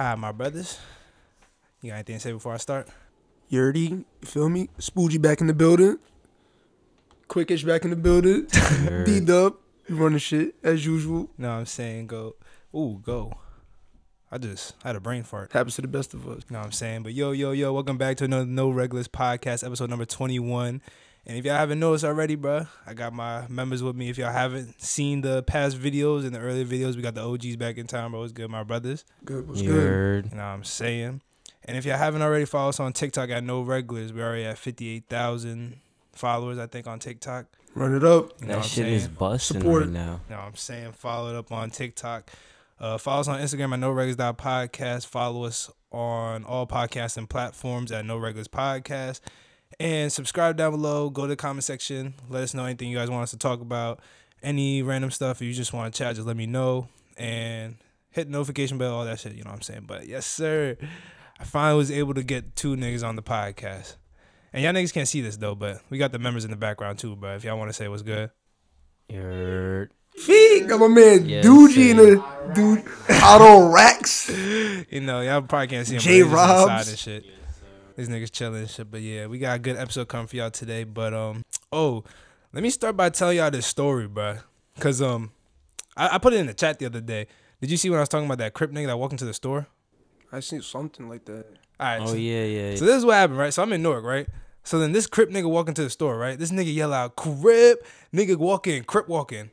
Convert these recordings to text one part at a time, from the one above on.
All right, my brothers. You got anything to say before I start? Yerdy, you feel me? Spoogie back in the building. Quickish back in the building. D dub, you running shit as usual. No, I'm saying go. Ooh, go. I just had a brain fart. Happens to the best of us. You know what I'm saying? But yo, welcome back to another No Regulars Podcast, episode number 21. And if y'all haven't noticed already, bruh, I got my members with me. If y'all haven't seen the past videos and the earlier videos, we got the OGs back in time, bro. What's good, my brothers? Good, what's good? You know what I'm saying? And if y'all haven't already, follow us on TikTok at No Regulars. We're already at 58,000 followers, I think, on TikTok. Run it up. You know that shit is busting right now. You know what I'm saying? Follow it up on TikTok. Follow us on Instagram at noregulars.podcast. Follow us on all podcasting platforms at No Regulars Podcast. And subscribe down below. Go to the comment section. Let us know anything you guys want us to talk about. Any random stuff. If you just want to chat, just let me know. And hit the notification bell, all that shit. You know what I'm saying? But yes, sir. I finally was able to get two niggas on the podcast. And y'all niggas can't see this, though, but we got the members in the background, too, bro. If y'all want to say what's good. You're... Got my man Doogie in the dude auto racks. You know, y'all probably can't see him. J Robs and shit. Yes, these niggas chilling and shit. But yeah, we got a good episode coming for y'all today. But oh, let me start by telling y'all this story, bro. Cause I put it in the chat the other day. Did you see when I was talking about that Crip nigga that walked into the store? I seen something like that. All right. Oh so, yeah. So this is what happened, right? So I'm in Newark, right? So then this Crip nigga walk into the store, right? This nigga yell out, "Crip!" Nigga walk in, Crip walk in.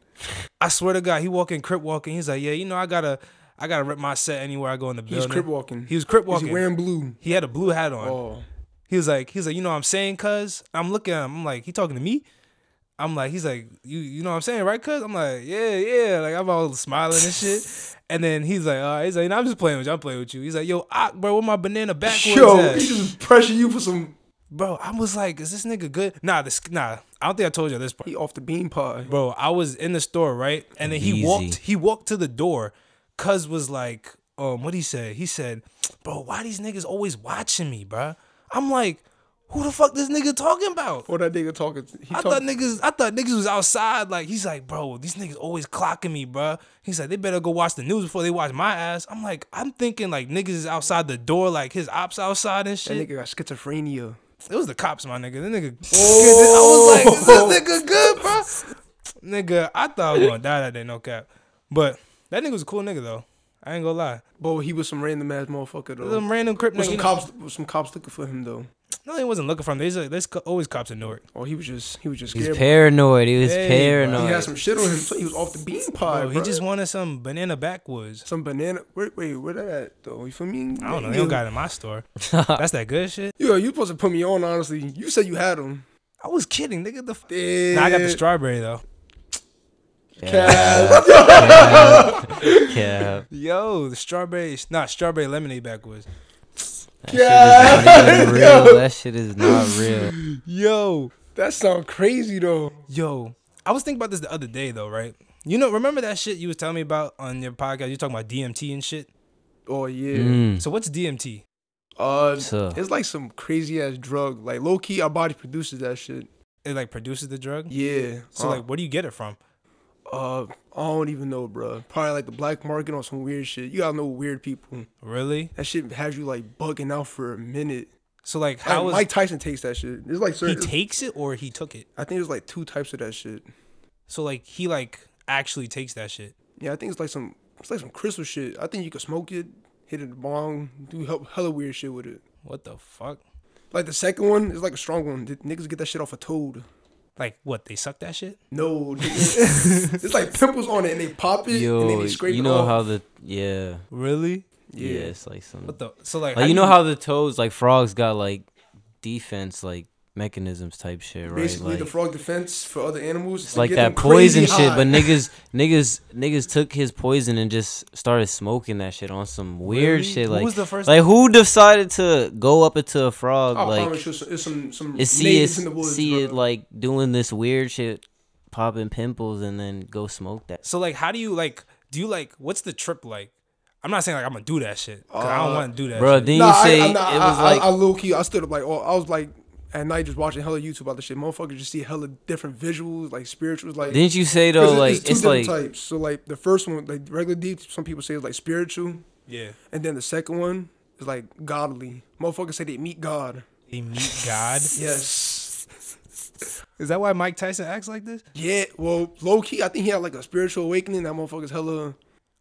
I swear to God, he walk in, Crip walking. He's like, yeah, you know, I gotta rip my set anywhere I go in the building. He was Crip walking. He wearing blue. He had a blue hat on. Oh. He's like, you know what I'm saying, cuz? I'm looking at him. I'm like, he talking to me? I'm like, he's like, you know what I'm saying, right, cuz? I'm like, yeah. Like, I'm all smiling and shit. And then he's like, all right. He's like, no, I'm just playing with you. I'm playing with you. He's like, yo, bro, where my banana backwards at? He just pressure you for some... Bro, I was like, is this nigga good? Nah, I don't think I told you this part. He off the bean pod. Bro, I was in the store, right? And then he walked to the door. Cuz was like, what'd he say? He said, bro, why these niggas always watching me, bro? I'm like, who the fuck this nigga talking about? What that nigga talking? I thought niggas was outside. Like, he's like, bro, these niggas always clocking me, bro. He's like, they better go watch the news before they watch my ass. I'm like, I'm thinking like niggas is outside the door, like his ops outside and shit. That nigga got schizophrenia. It was the cops, my nigga. That nigga. Oh. I was like, is this nigga good, bro? Nigga, I thought I was gonna die that day, no cap. But that nigga was a cool nigga though. I ain't gonna lie. But he was some random ass motherfucker though. Some random Crip nigga. Some cops looking for him though. No, he wasn't looking for him. There's always cops in Newark. Oh, he was just scared. He's paranoid. He was paranoid. Bro. He had some shit on him. So he was off the bean pie. He just wanted some banana backwoods. Some banana. Wait, where that at though? You feel me? I don't know. They don't got it in my store. That's that good shit. Yo, you supposed to put me on. Honestly, you said you had them. I was kidding, nigga. Nah, I got the strawberry though. Cap. Yo, the strawberry. Not strawberry lemonade backwoods. That shit is not real. Yo, that sounds crazy though. Yo, I was thinking about this the other day though, right? You know, remember that shit you was telling me about on your podcast? You talking about DMT and shit. Oh yeah. So what's DMT? It's like some crazy ass drug. Like low key, our body produces that shit. It like produces the drug. Yeah. So like, where do you get it from? I don't even know, bro. Probably like the black market on some weird shit. You gotta know weird people. Really? That shit has you like bugging out for a minute. So like, how is Mike Tyson takes that shit? It's like certain... He takes it or he took it? I think there's like two types of that shit. So like he like actually takes that shit. Yeah, I think it's like some crystal shit. I think you could smoke it, hit it bong, do hella weird shit with it. What the fuck? Like the second one is like a strong one. Niggas get that shit off a toad. Like, what, they suck that shit? No. It's like pimples on it, and they pop it, and then they scrape it off. You know how the... Yeah. Really? Yeah, it's like something... What the... So, like you know how the toads, like, frogs got, like, defense, like, mechanisms type shit, right? Basically, like, the frog defense for other animals. It's like that poison shit, but niggas took his poison and just started smoking that shit on some weird shit. Like, who was the first... Like, who decided to go up into a frog? I promise you, it's some natives in the woods. See it, like, doing this weird shit, popping pimples, and then go smoke that. So, like, how do you, like... Do you, like... What's the trip like? I'm not saying, like, I'm gonna do that shit. Cause I don't want to do that shit. Bro, then you say... It was like... I low-key, I stood up, like... Oh, I was, like... At night, just watching hella YouTube about the shit. Motherfuckers just see hella different visuals, like spirituals. Like, didn't you say though, like it's two different types? So like the first one, like regular deep, some people say it's like spiritual. Yeah. And then the second one is like godly. Motherfuckers say they meet God. They meet God? Yes. Is that why Mike Tyson acts like this? Yeah. Well, low key, I think he had like a spiritual awakening. That motherfucker's hella.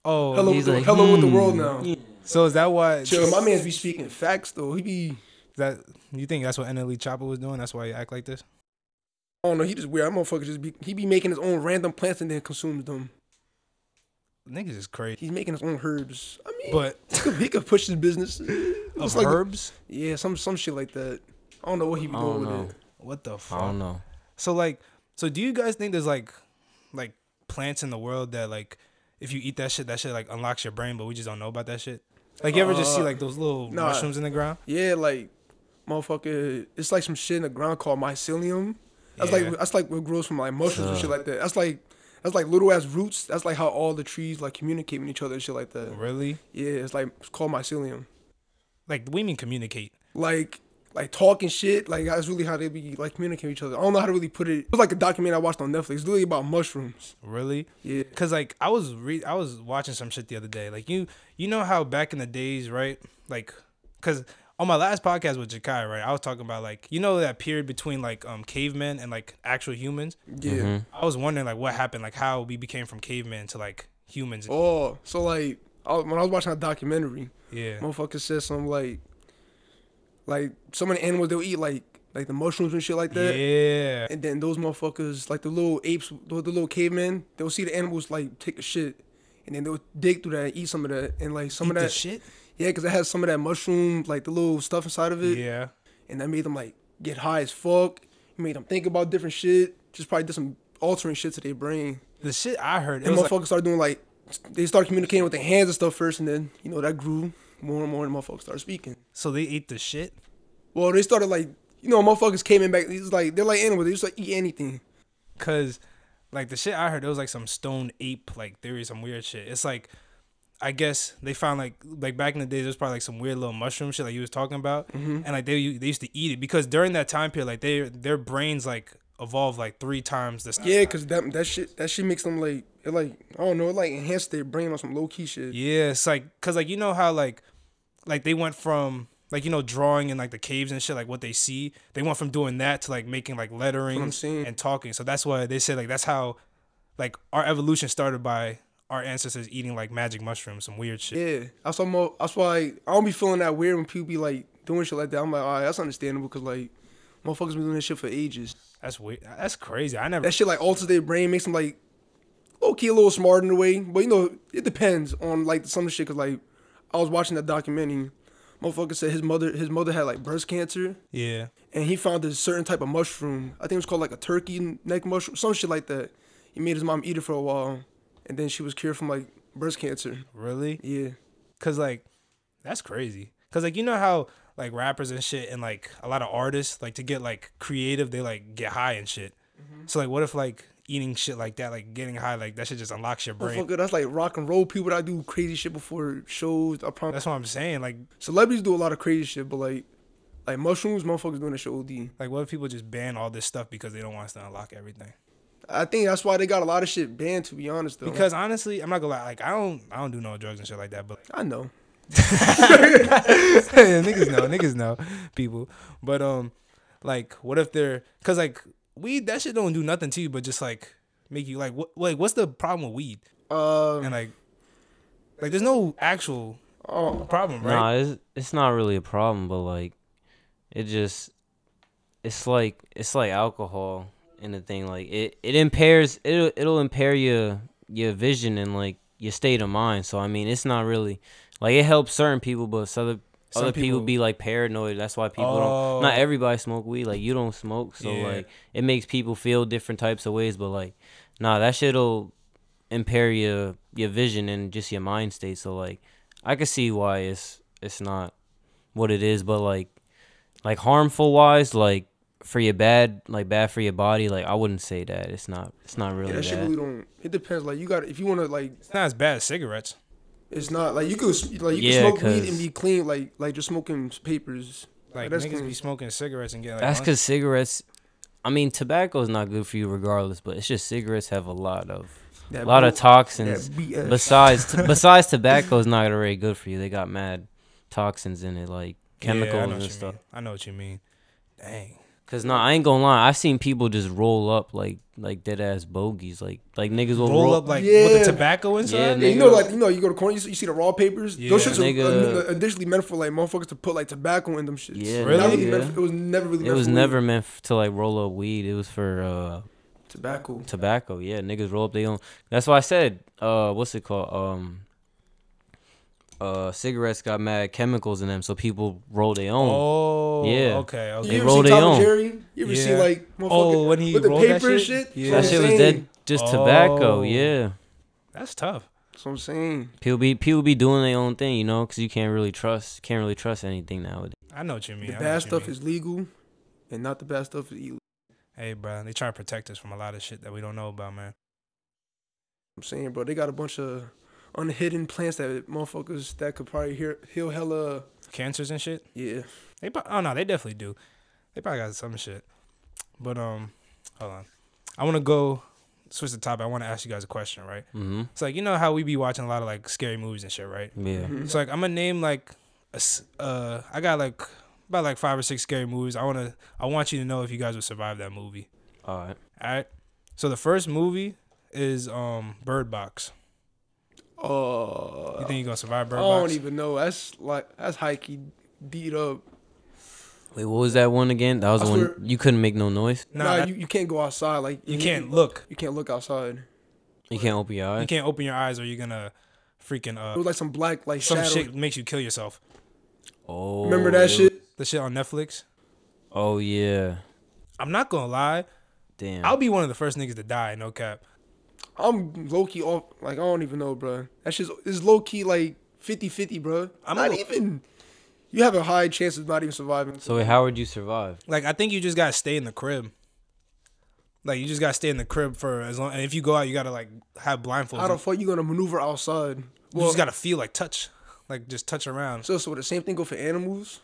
Oh, hella, he's with, like, the, hella with the world now. Yeah. So is that why? Chill, my man's be speaking facts though. He be. That you think that's what NLE Chopper was doing? That's why he act like this? Oh no, he just weird. That motherfucker just be. He be making his own random plants and then consumes them. Niggas is crazy. He's making his own herbs. I mean, but he could push his business. Of like herbs? Yeah, some shit like that. I don't know what he be doing with it. What the fuck? I don't know. So like, so do you guys think there's like plants in the world that like, if you eat that shit like unlocks your brain, but we just don't know about that shit? Like you ever just see like those little mushrooms in the ground? Yeah, like motherfucker, it's like some shit in the ground called mycelium. That's like what grows from like mushrooms and shit like that. That's like little ass roots. That's like how all the trees like communicate with each other and shit like that. Really? Yeah, it's like it's called mycelium. Like we mean communicate. Like talking shit. Like that's really how they be like communicating with each other. I don't know how to really put it. It was like a documentary I watched on Netflix. It's really about mushrooms. Really? Yeah. Cause like I was watching some shit the other day. Like you know how back in the days, right? Like, cause on my last podcast with Ja'Kai, right, I was talking about, like, you know that period between, like, cavemen and, like, actual humans? Yeah. Mm-hmm. I was wondering, like, what happened, like, how we became from cavemen to, like, humans. Oh, so, like, when I was watching a documentary, yeah, motherfuckers said some, like, some of the animals they'll eat, like, the mushrooms and shit like that. Yeah. And then those motherfuckers, like, the little apes, the little cavemen, they'll see the animals, like, take a shit. And then they'll dig through that and eat some of that. And, like, some of that. Eat the shit? Yeah, because it has some of that mushroom, like, the little stuff inside of it. Yeah. And that made them, like, get high as fuck. It made them think about different shit. Just probably did some altering shit to their brain. The shit I heard. And motherfuckers started doing, like, they started communicating with their hands and stuff first. And then, you know, that grew more and more and motherfuckers started speaking. So they ate the shit? Well, they started, like, you know, motherfuckers came in back. It's like, they're like animals. They just, like, eat anything. Because, like, the shit I heard, it was, like, some stone ape, like, theory, some weird shit. It's, like, I guess they found like back in the day there's probably like some weird little mushroom shit like you was talking about, and like they used to eat it because during that time period like their brains like evolved like 3 times this. Yeah, because that shit makes them like it like I don't know it like enhanced their brain on some low key shit. Yeah, it's like because like you know how like they went from like you know drawing in like the caves and shit like what they see they went from doing that to like making like lettering and talking. So that's why they said like that's how like our evolution started by. Our ancestors eating like magic mushrooms, some weird shit. Yeah, that's why like, I don't be feeling that weird when people be like doing shit like that. I'm like, all right, that's understandable because like motherfuckers been doing this shit for ages. That's weird. That's crazy. I never. That shit like alters their brain, makes them like low key a little smart in a way, but you know it depends on like some of the shit. Cause like I was watching that documentary, motherfucker said his mother had like breast cancer. Yeah, and he found this certain type of mushroom. I think it was called like a turkey neck mushroom, some shit like that. He made his mom eat it for a while. And then she was cured from, like, breast cancer. Really? Yeah. Because, like, that's crazy. Because, like, you know how, like, rappers and shit and, like, a lot of artists, like, to get, like, creative, they, like, get high and shit. So, like, what if, like, eating shit like that, like, getting high, like, that shit just unlocks your brain? Oh, fuck, that's, like, rock and roll people that do crazy shit before shows. I promise. That's what I'm saying. Like, celebrities do a lot of crazy shit, but, like mushrooms, motherfuckers doing that shit OD. Like, what if people just ban all this stuff because they don't want us to unlock everything? I think that's why they got a lot of shit banned, to be honest, though. Because honestly, I'm not gonna lie, like I don't do no drugs and shit like that, but I know. Yeah, niggas know, people. But like, what if they're, cause like weed, that shit don't do nothing to you, but just like make you like, what's the problem with weed? And like there's no actual problem, right? Nah, it's not really a problem, but like, it just, it's like alcohol. And the thing like it impairs it'll impair your vision and like your state of mind. So I mean it's not really like it helps certain people, but other people be like paranoid. That's why people don't. Not everybody smoke weed. Like you don't smoke, so yeah. Like it makes people feel different types of ways. But like nah, that shit'll impair your vision and just your mind state. So like I can see why it's not what it is, but like harmful wise like. For your bad, like bad for your body, like I wouldn't say that. It's not really. Yeah, that shit really don't. It depends. Like you got, if you want to, like it's not as bad as cigarettes. It's not like you can smoke weed and be clean, like just smoking papers. Like niggas be smoking cigarettes and get. Like, that's because cigarettes I mean, tobacco is not good for you regardless, but it's just cigarettes have a lot of toxins. Besides, tobacco is not already good for you. They got mad toxins in it, like chemicals and stuff. I know what you mean. Dang. Cause no, I ain't gonna lie. I've seen people just roll up like dead ass bogeys, like niggas will roll up with the tobacco inside. Yeah, yeah, you know, you go to corner, you see the raw papers. Yeah. Those shits are initially meant for like motherfuckers to put like tobacco in them shits. Yeah, really? Yeah. It was never really. It was never meant to like roll up weed. It was for tobacco. Tobacco, yeah. Niggas roll up their own. That's why I said, what's it called? Cigarettes got mad chemicals in them, so people roll their own. Oh, yeah. Okay. They roll their own. You ever see like when he with the paper and shit? Yeah. That shit was dead, just tobacco. Yeah, that's tough. That's what I'm saying. People be doing their own thing, you know, because you can't really trust anything nowadays. I know what you mean. The bad stuff is legal, and not the bad stuff is illegal. Hey, bro, they try to protect us from a lot of shit that we don't know about, man. I'm saying, bro, they got a bunch of unhidden plants that motherfuckers that could probably heal hella cancers and shit. Yeah, they they definitely do. They probably got some shit. But hold on, I want to go switch the topic. I want to ask you guys a question, right? Mm-hmm. It's like, you know how we be watching a lot of like scary movies and shit, right? Yeah. Mm-hmm. So like I'm gonna name like I got like about like 5 or 6 scary movies. I want you to know if you guys would survive that movie. All right. So the first movie is Bird Box. You think you gonna survive Bird Box? I don't even know. That's hikey D dub. Wait, what was that one again? That was the one you couldn't make no noise. Nah, you can't go outside. Like you can't look. You can't look outside. You can't open your eyes. You can't open your eyes, or you're gonna freaking it was like some black like some shadow. Shit makes you kill yourself. Oh, remember that shit? The shit on Netflix. Oh yeah. I'm not gonna lie. Damn. I'll be one of the first niggas to die. No cap. I'm low-key off. Like, I don't even know, bro. That shit is low-key, like, 50-50, bro. I'm not even... You have a high chance of not even surviving. So, wait, how would you survive? Like, I think you just got to stay in the crib. Like, you just got to stay in the crib for as long... And if you go out, you got to, like, have blindfolds. How the fuck you going to maneuver outside? You just got to feel, like, touch. Like, just touch around. So, would the same thing go for animals?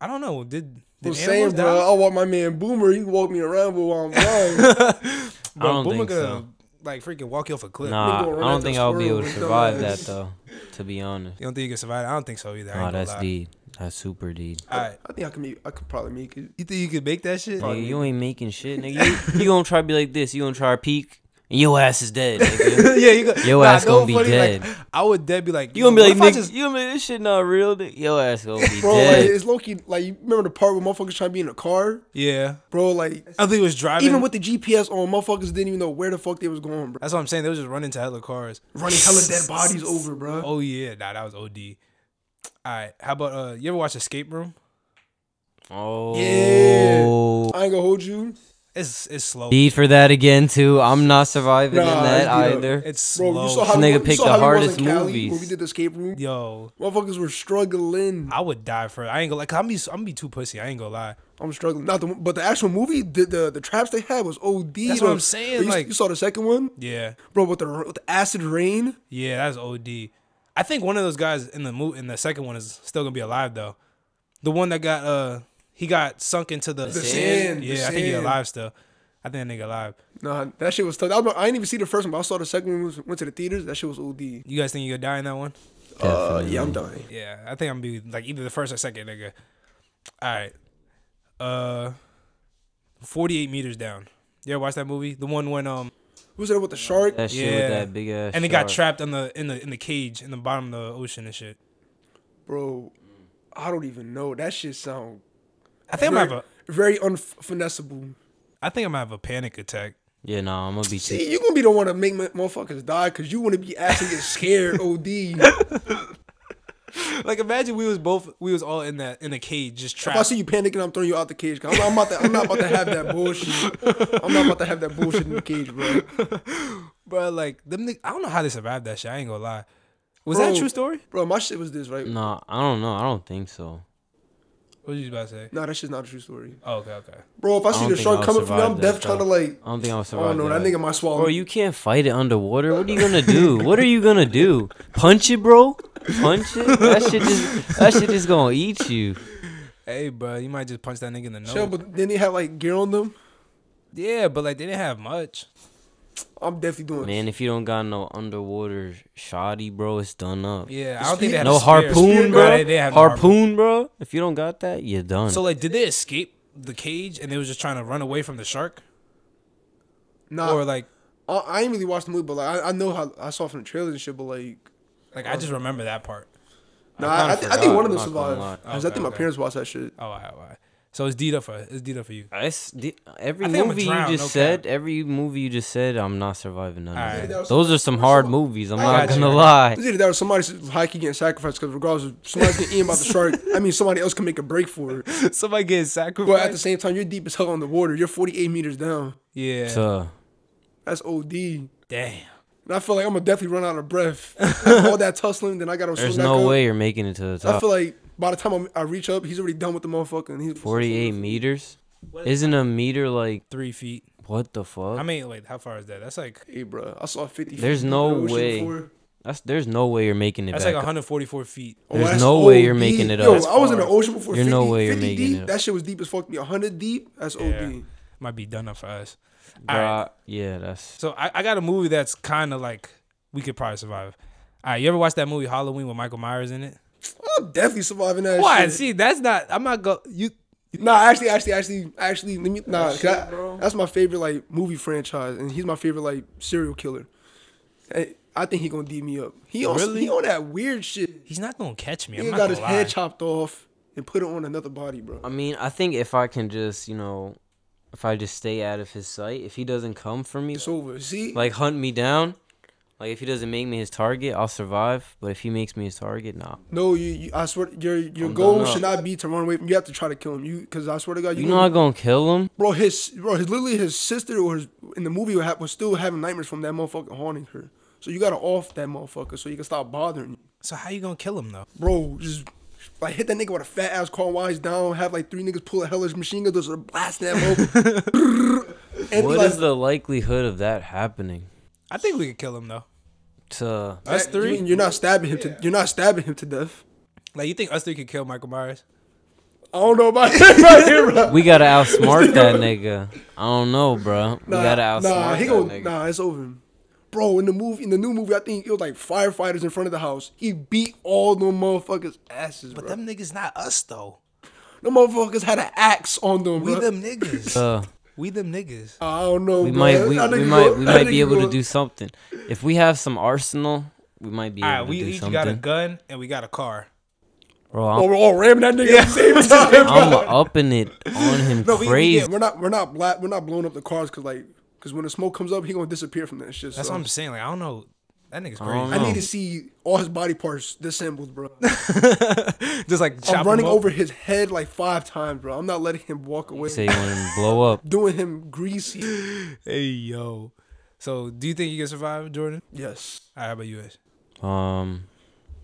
I don't know. Did animals die? I want my man Boomer. He can walk me around while I'm blind. I don't think so. Like freaking walk you off a cliff. Nah, I don't think I'll be able to survive that though. To be honest, you don't think you can survive? I don't think so either. Nah, that's deep. That's super deep. Alright, I think I could probably make it. You think you could make that shit? Nigga, you ain't making shit, nigga. You gonna try to be like this? You gonna try to peek? And your ass is dead, nigga. Yeah, your ass gonna be dead. Like, I would dead be like, you gonna be like, nigga, you gonna be this shit not real, nigga. Your ass gonna be dead. Like, it's low-key, like, you remember the part where motherfuckers trying to be in a car? Yeah. Bro, like, I think it was driving. Even with the GPS on, motherfuckers didn't even know where the fuck they was going, bro. That's what I'm saying. They was just running to hella cars. Running hella dead bodies over, bro. Oh, yeah. Nah, that was OD. All right. How about, you ever watch Escape Room? Oh. Yeah. I ain't gonna hold you. It's slow. Need for that again too. I'm not surviving in that either. It's slow. Bro, this nigga picked the hardest movies. When we did the Escape Room, yo, motherfuckers were struggling. I would die for it. I ain't gonna like. I'm be too pussy. I ain't gonna lie. I'm struggling. But the actual movie, the traps they had was OD. That's what I'm saying. You saw the second one, yeah, bro. With the acid rain, yeah, that's OD. I think one of those guys in the second one is still gonna be alive though. The one that got He got sunk into the sand. Yeah, I think he alive still. I think that nigga alive. Nah, that shit was tough. I didn't even see the first one, but I saw the second one. Went to the theaters. That shit was OD. You guys think you're gonna die in that one? Yeah, I'm dying. Yeah, I think I'm gonna be like either the first or second nigga. All right. 48 Meters Down. You ever watch that movie? The one when was it with the shark? That shit with that big ass. And it got trapped on in the cage in the bottom of the ocean and shit. Bro, I don't even know. That shit sound. I think I'm gonna have a very unfinessable. I think I'm gonna have a panic attack. Yeah, no, I'm gonna be. See, you gonna be the one to make motherfuckers die because you wanna be actually get scared. OD. Like imagine we was all in a cage just trapped. If I see you panicking, I'm throwing you out the cage. I'm not about to have that bullshit. I'm not about to have that bullshit in the cage, bro. Bro, like them. I don't know how they survived that shit. I ain't gonna lie. Was that a true story? Bro, my shit was this, right? Nah, I don't know. I don't think so. What was you about to say? Nah, that shit's not a true story. Oh, okay. Bro, if I see the shark coming from me, I'm deaf trying to like... I don't think I'll survive. Oh, no, that nigga might swallow. Bro, you can't fight it underwater. What are you gonna do? What are you gonna do? Punch it, bro? Punch it? That shit just gonna eat you. Hey, bro, you might just punch that nigga in the nose. Sure, but then they had like gear on them. Yeah, but like they didn't have much. I'm definitely doing. Man, if you don't got no underwater shoddy, bro, it's done up. Yeah, I don't think they have no harpoon, bro. They have harpoon, bro. If you don't got that, you're done. So like, did they escape the cage and they was just trying to run away from the shark? No, or like, I ain't really watched the movie, but like I know how I saw from the trailers and shit, but like I just remember that part. No, I think one of them survived. Because I think my parents watched that shit. Oh, wow. So it's D dub for you. Every movie you just said, I'm not surviving none of that. Those are some hard movies. I'm not gonna lie. Either that or somebody's hiking getting sacrificed. Because regardless, of somebody's getting eaten by the shark. I mean, somebody else can make a break for it. Somebody getting sacrificed. But at the same time, you're deep as hell on the water. You're 48 meters down. Yeah. So that's OD. Damn. And I feel like I'm gonna definitely run out of breath. All that tussling, then I gotta. There's no way you're making it to the top. I feel like by the time I reach up, he's already done with the motherfucker. And he's 48 meters? Isn't a meter like 3 feet? What the fuck? I mean, like, how far is that? That's like, hey, bro, I saw 50 feet. There's no way. There's no way you're making it. That's back like 144 feet. There's no way you're making it up. Yo, I was in the ocean before. There's no way you're making it up. That shit was deep as fuck. 100 deep? That's OD. Might be done up for us. Right. Yeah, that's. So I got a movie that's kind of like we could probably survive. All right, you ever watch that movie Halloween with Michael Myers in it? I'm definitely surviving that. Why? Shit. See, that's not. I'm not go. You. Nah, actually. Let me. Nah, that's my favorite like movie franchise, and he's my favorite like serial killer. I think he gonna D me up. He on that weird shit. He's not gonna catch me. He got his head chopped off and put it on another body, bro. I mean, I think if I can just, you know. If I just stay out of his sight, if he doesn't come for me, it's over. See, like hunt me down, like if he doesn't make me his target, I'll survive. But if he makes me his target, nah. No, you I swear, your goal should not be to run away from. You have to try to kill him. You, because I swear to God, you're not gonna kill him, bro. Literally his sister in the movie was still having nightmares from that motherfucker haunting her. So you gotta off that motherfucker so you can stop bothering you. So how you gonna kill him though, bro? Just. Like, hit that nigga with a fat ass car while he's down, have like three niggas pull a hellish machine gun, those are blasting that over. What is the likelihood of that happening? I think we could kill him though. Us three? You're not stabbing him to death. Like, you think us three could kill Michael Myers? I don't know about that right here, bro. We gotta outsmart that nigga. I don't know, bro. We gotta outsmart that nigga. Nah, it's over. Bro, in the new movie, I think it was like firefighters in front of the house. He beat all them motherfuckers' asses, bro. But them niggas not us, though. Them motherfuckers had an axe on them, bro. We them niggas. I don't know, we bro. We might be able to do something. If we have some arsenal, we might be able to do something. We each got a gun and we got a car. Bro, we're all ramming that nigga at the same time, bro. I'm upping it on him crazy. We're not blowing up the cars because when the smoke comes up, he gonna disappear from that shit. That's what I'm saying. Like, I don't know. That nigga's crazy. I need to see all his body parts disassembled, bro. Just like I'm running over his head like 5 times, bro. I'm not letting him walk away. Say you want him to blow up. Doing him greasy. Hey, yo. So, do you think you can survive, Jordan? Yes. All right, how about you, Ash? I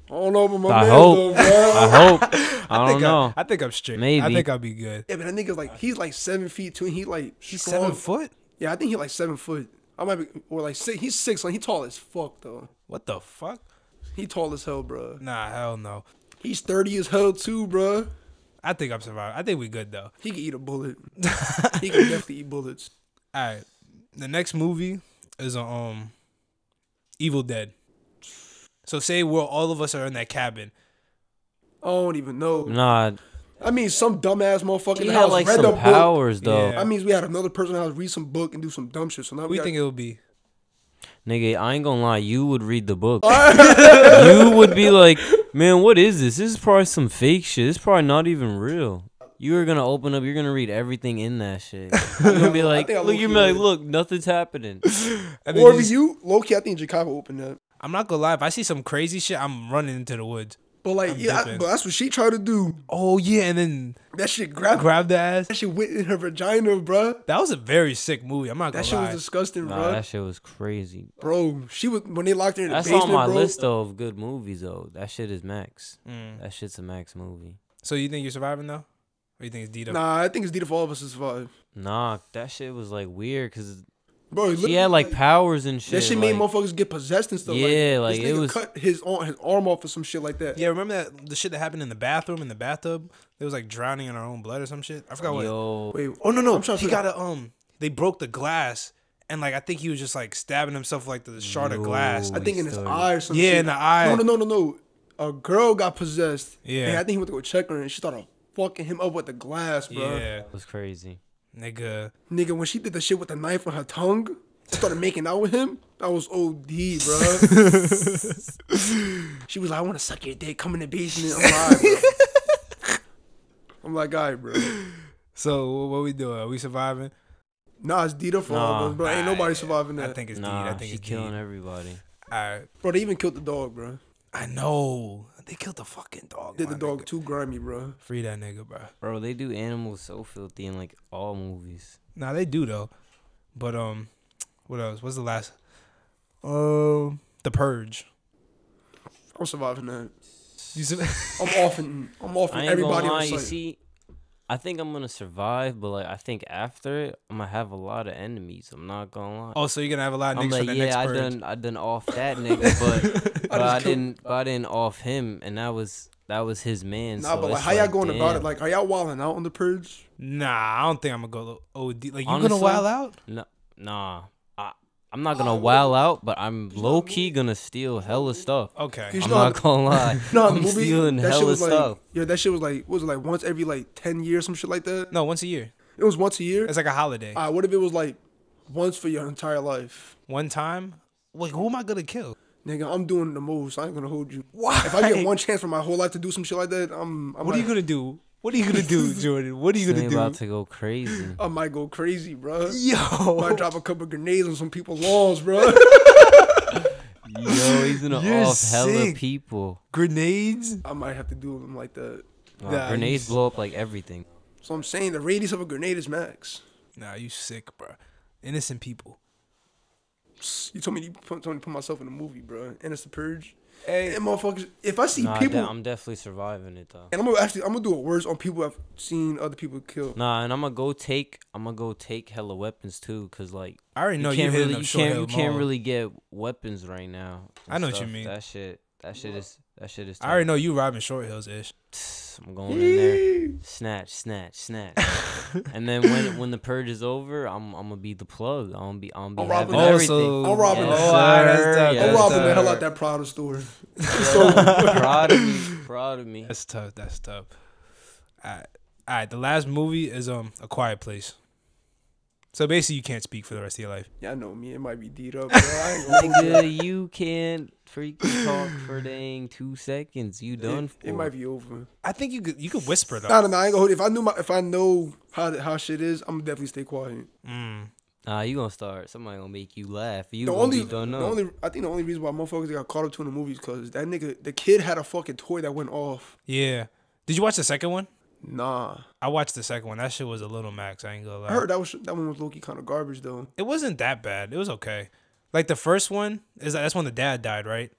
don't know, but I hope. I think I'm straight. Maybe. I think I'll be good. Yeah, but that nigga's like, he's like 7 feet tall. He's strong. 7 foot? Yeah, I think he's like 7 foot. I might be, or like 6. He's 6. Like, he tall as fuck though. What the fuck? He tall as hell, bro. Nah, hell no. He's 30 as hell too, bro. I think I'm surviving. I think we good though. He can eat a bullet. He can definitely eat bullets. All right. The next movie is Evil Dead. So say we're all of us are in that cabin. I don't even know. Nah. I mean, some dumbass motherfucker in the house like read some powers, though. Yeah. I mean, we had another person in the house read some book and do some dumb shit. So now we think it would be. Nigga, I ain't gonna lie. You would read the book. You would be like, man, what is this? This is probably some fake shit. It's probably not even real. You are gonna open up. You're gonna read everything in that shit. You're gonna be like, look, nothing's happening. Or just, you, low key, I think Ja'Kai will open up. I'm not gonna lie. If I see some crazy shit, I'm running into the woods. But like, but that's what she tried to do. Oh yeah, and then that shit grabbed the ass. That shit went in her vagina, bro. That was a very sick movie. I'm not gonna lie. That shit was disgusting, bro. That shit was crazy, bro. She was when they locked her in the basement. That's on my list though of good movies though. That shit is max. That shit's a max movie. So you think you're surviving though, or you think it's D dub? Nah, I think it's D dub for all of us to survive. Nah, that shit was like weird because. Bro, she had like powers and shit. That shit made motherfuckers get possessed and stuff. Yeah, like this nigga cut his arm off or some shit like that. Yeah, remember the shit that happened in the bathroom in the bathtub? It was like drowning in our own blood or some shit. I forgot what. Wait, oh no, I'm trying to. He got a they broke the glass. And, like, I think he was just, like, stabbing himself with, like, the shard of glass. I think in his eye or something. Yeah, in the eye. No. A girl got possessed. Yeah. And I think he went to go check her, and she started fucking him up with the glass, bro. Yeah. It was crazy. Nigga, when she did the shit with the knife on her tongue, started making out with him, I was OD, bro. She was like, I want to suck your dick. Come in the basement. I'm alive, bro. I'm like, all right, bro. So, what we doing? Are we surviving? Nah, it's D dub for all of them, bro. Ain't nobody surviving that. I think it's D. I think she's killing everybody. All right. Bro, they even killed the dog, bro. I know. They killed the fucking dog. Did the dog too grimy, bro. Free that nigga, bro. Bro, they do animals so filthy in, like, all movies. Nah, they do, though. But, what else? What's the last? The Purge. I'm surviving that. I'm offing everybody on sight. I think I'm gonna survive, but like I think after it, I'm gonna have a lot of enemies. I'm not gonna lie. Oh, so you're gonna have a lot of niggas for the next purge. I done off that nigga, but I didn't off him, and that was his man. Nah, so but like, how y'all going about it? Like, are y'all wilding out on the purge? Nah, I don't think I'm gonna go OD. Like, you gonna wild out? No, nah. I'm not gonna wild out, but I'm low key gonna steal hella stuff. Okay, I'm not gonna lie. No, I'm stealing hella stuff. Yeah, that shit was like, what was it, like once every like 10 years, some shit like that? No, once a year. It was once a year. It's like a holiday. What if it was like once for your entire life? One time? Like, who am I gonna kill? Nigga, I'm doing the most. I ain't gonna hold you. Why? If I get one chance for my whole life to do some shit like that, I'm what are you gonna do? What are you going to do, Jordan? What are you going to do? I'm about to go crazy. I might go crazy, bro. Yo. I might drop a couple grenades on some people's lawns, bro. Yo, he's going to off hella people. Grenades? I might have to do them like that. Nah, grenades blow up like everything. So I'm saying the radius of a grenade is max. Nah, you sick, bro. Innocent people. You told me to put myself in a movie, bro. And it's The Purge. Hey, and motherfuckers, if I see people, I'm definitely surviving it though. And I'm gonna do a worse on people I've seen other people kill. Nah, and I'm gonna go take hella weapons too, cause like I already know you can't really get weapons right now. I know what you mean. That shit is. Tough. I already know you robbing Short Hills ish. I'm going in there, snatch, and then when the purge is over, I'm gonna be the plug. I'm robbing everything. I'm robbing the hell out that Prada store. So proud of me. That's tough. All right. The last movie is A Quiet Place. So basically, you can't speak for the rest of your life. Yeah, I know me. It might be D dub, bro. Nigga, you can't freaking talk for dang 2 seconds. You done for. It might be over. I think you could whisper though. No. I ain't gonna hold it. If I know how shit is, I'm gonna definitely stay quiet. Nah, you gonna start. Somebody gonna make you laugh. I think the only reason why motherfuckers got caught up to in the movies because that nigga, the kid had a fucking toy that went off. Yeah. Did you watch the second one? Nah, I watched the second one. That shit was a little max. I ain't gonna lie. I heard that one was low-key kind of garbage though. It wasn't that bad. It was okay. Like the first one is that's when the dad died, right?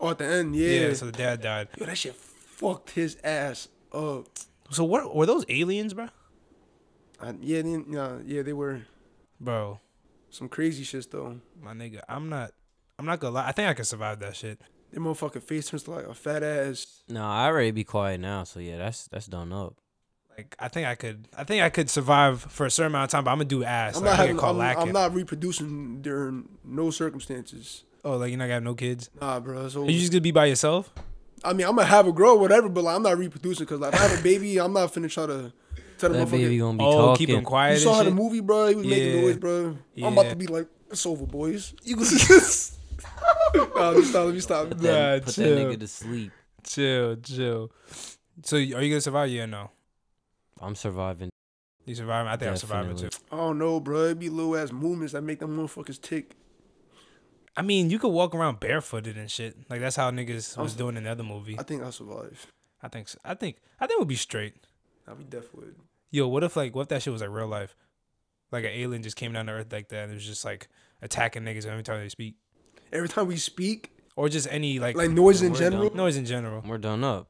Oh, at the end, yeah. So the dad died. Yo, that shit fucked his ass up. So what were those aliens, bro? Yeah, they were. Bro, some crazy shit though. My nigga, I'm not gonna lie. I think I can survive that shit. That motherfucking face turns to like a fat ass. No, I already be quiet now, so yeah, that's done up. Like I think I could survive for a certain amount of time, but I'm gonna do ass. I'm not reproducing during no circumstances. Oh, like you're not gonna have no kids? Nah, bro. So are you just gonna be by yourself? I mean, I'm gonna have a girl, whatever, but like, I'm not reproducing because like if I have a baby, I'm not finna try to tell that baby gonna be talking. Keep him quiet. You saw how the movie, bro? He was making noise, bro. Yeah. I'm about to be like, it's over, boys. You gonna see. Let me stop. Put that nigga to sleep. Chill. So are you gonna survive? Yeah, no. I'm surviving. You surviving? I think definitely. I'm surviving too. Oh no, bro. It'd be little ass movements that make them motherfuckers tick. I mean, you could walk around barefooted and shit. Like that's how niggas was doing in the other movie. I think I'll survive. I think we'll be straight. I'll be deaf with. Yo, what if that shit was like real life? Like an alien just came down to earth like that and it was just like attacking niggas every time they speak. Every time we speak, or just any like noise in general. Noise in general. We're done up.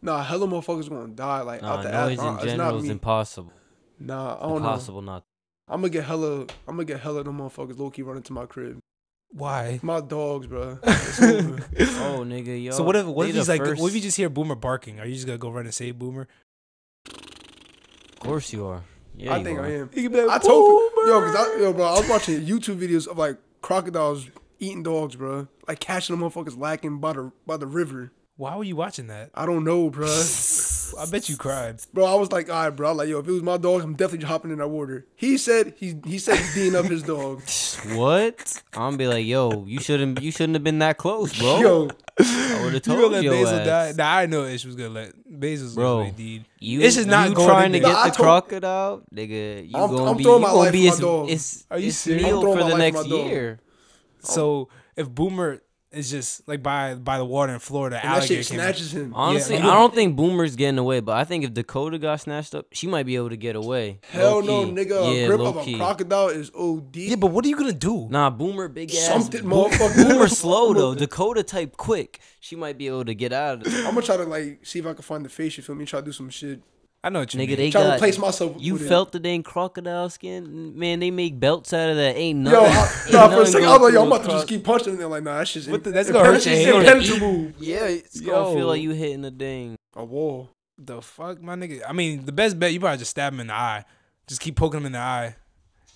Nah, hella motherfuckers gonna die. Like out the noise in general is impossible. Nah, I don't know. Impossible not. I'm gonna get hella them motherfuckers low key running to my crib. Why? My dogs, bro. Oh nigga, yo. So what if he's like? What if you just hear Boomer barking? Are you just gonna go run and save Boomer? Of course you are. Yeah, I think I am. He can be like, I told you, yo, bro, I was watching YouTube videos of like crocodiles eating dogs, bro, like catching them motherfuckers lacking by the river. Why were you watching that? I don't know, bro. I bet you cried, bro. I was like, all right, bro. Like, yo, if it was my dog, I'm definitely hopping in that water. He said he's D'ing up his dog. What? I'm gonna be like, yo, you shouldn't have been that close, bro. Yo, I would have told you. Gonna let your Basil die? Nah, I know Ish was gonna let Basil's gonna be D'd. Ish is not trying to get the crocodile, nigga. You gonna be? I'm throwing my life for my dog. Are you serious? I'm throwing my life for my dog. So if Boomer. It's just like by the water in Florida. And alligator that shit snatches him. Honestly, yeah. I don't think Boomer's getting away, but I think if Dakota got snatched up, she might be able to get away. Hell no, nigga. Yeah, a grip of a crocodile is OD. Yeah, but what are you gonna do? Nah, Boomer big ass. Something, motherfucker. Boomer slow though. Dakota type quick. She might be able to get out of it. I'm gonna try to like see if I can find the face. You feel me? Try to do some shit. I know what you mean. They try to replace myself. You felt the dang crocodile skin? Man, they make belts out of that. Ain't nothing. Yo, for a second, I was like, yo, I'm about to just keep punching. And they're like, nah, that shit's impenetrable. Yeah, it's going to feel like you hitting a dang. A wall. The fuck, my nigga? I mean, the best bet, you probably just stab him in the eye. Just keep poking him in the eye.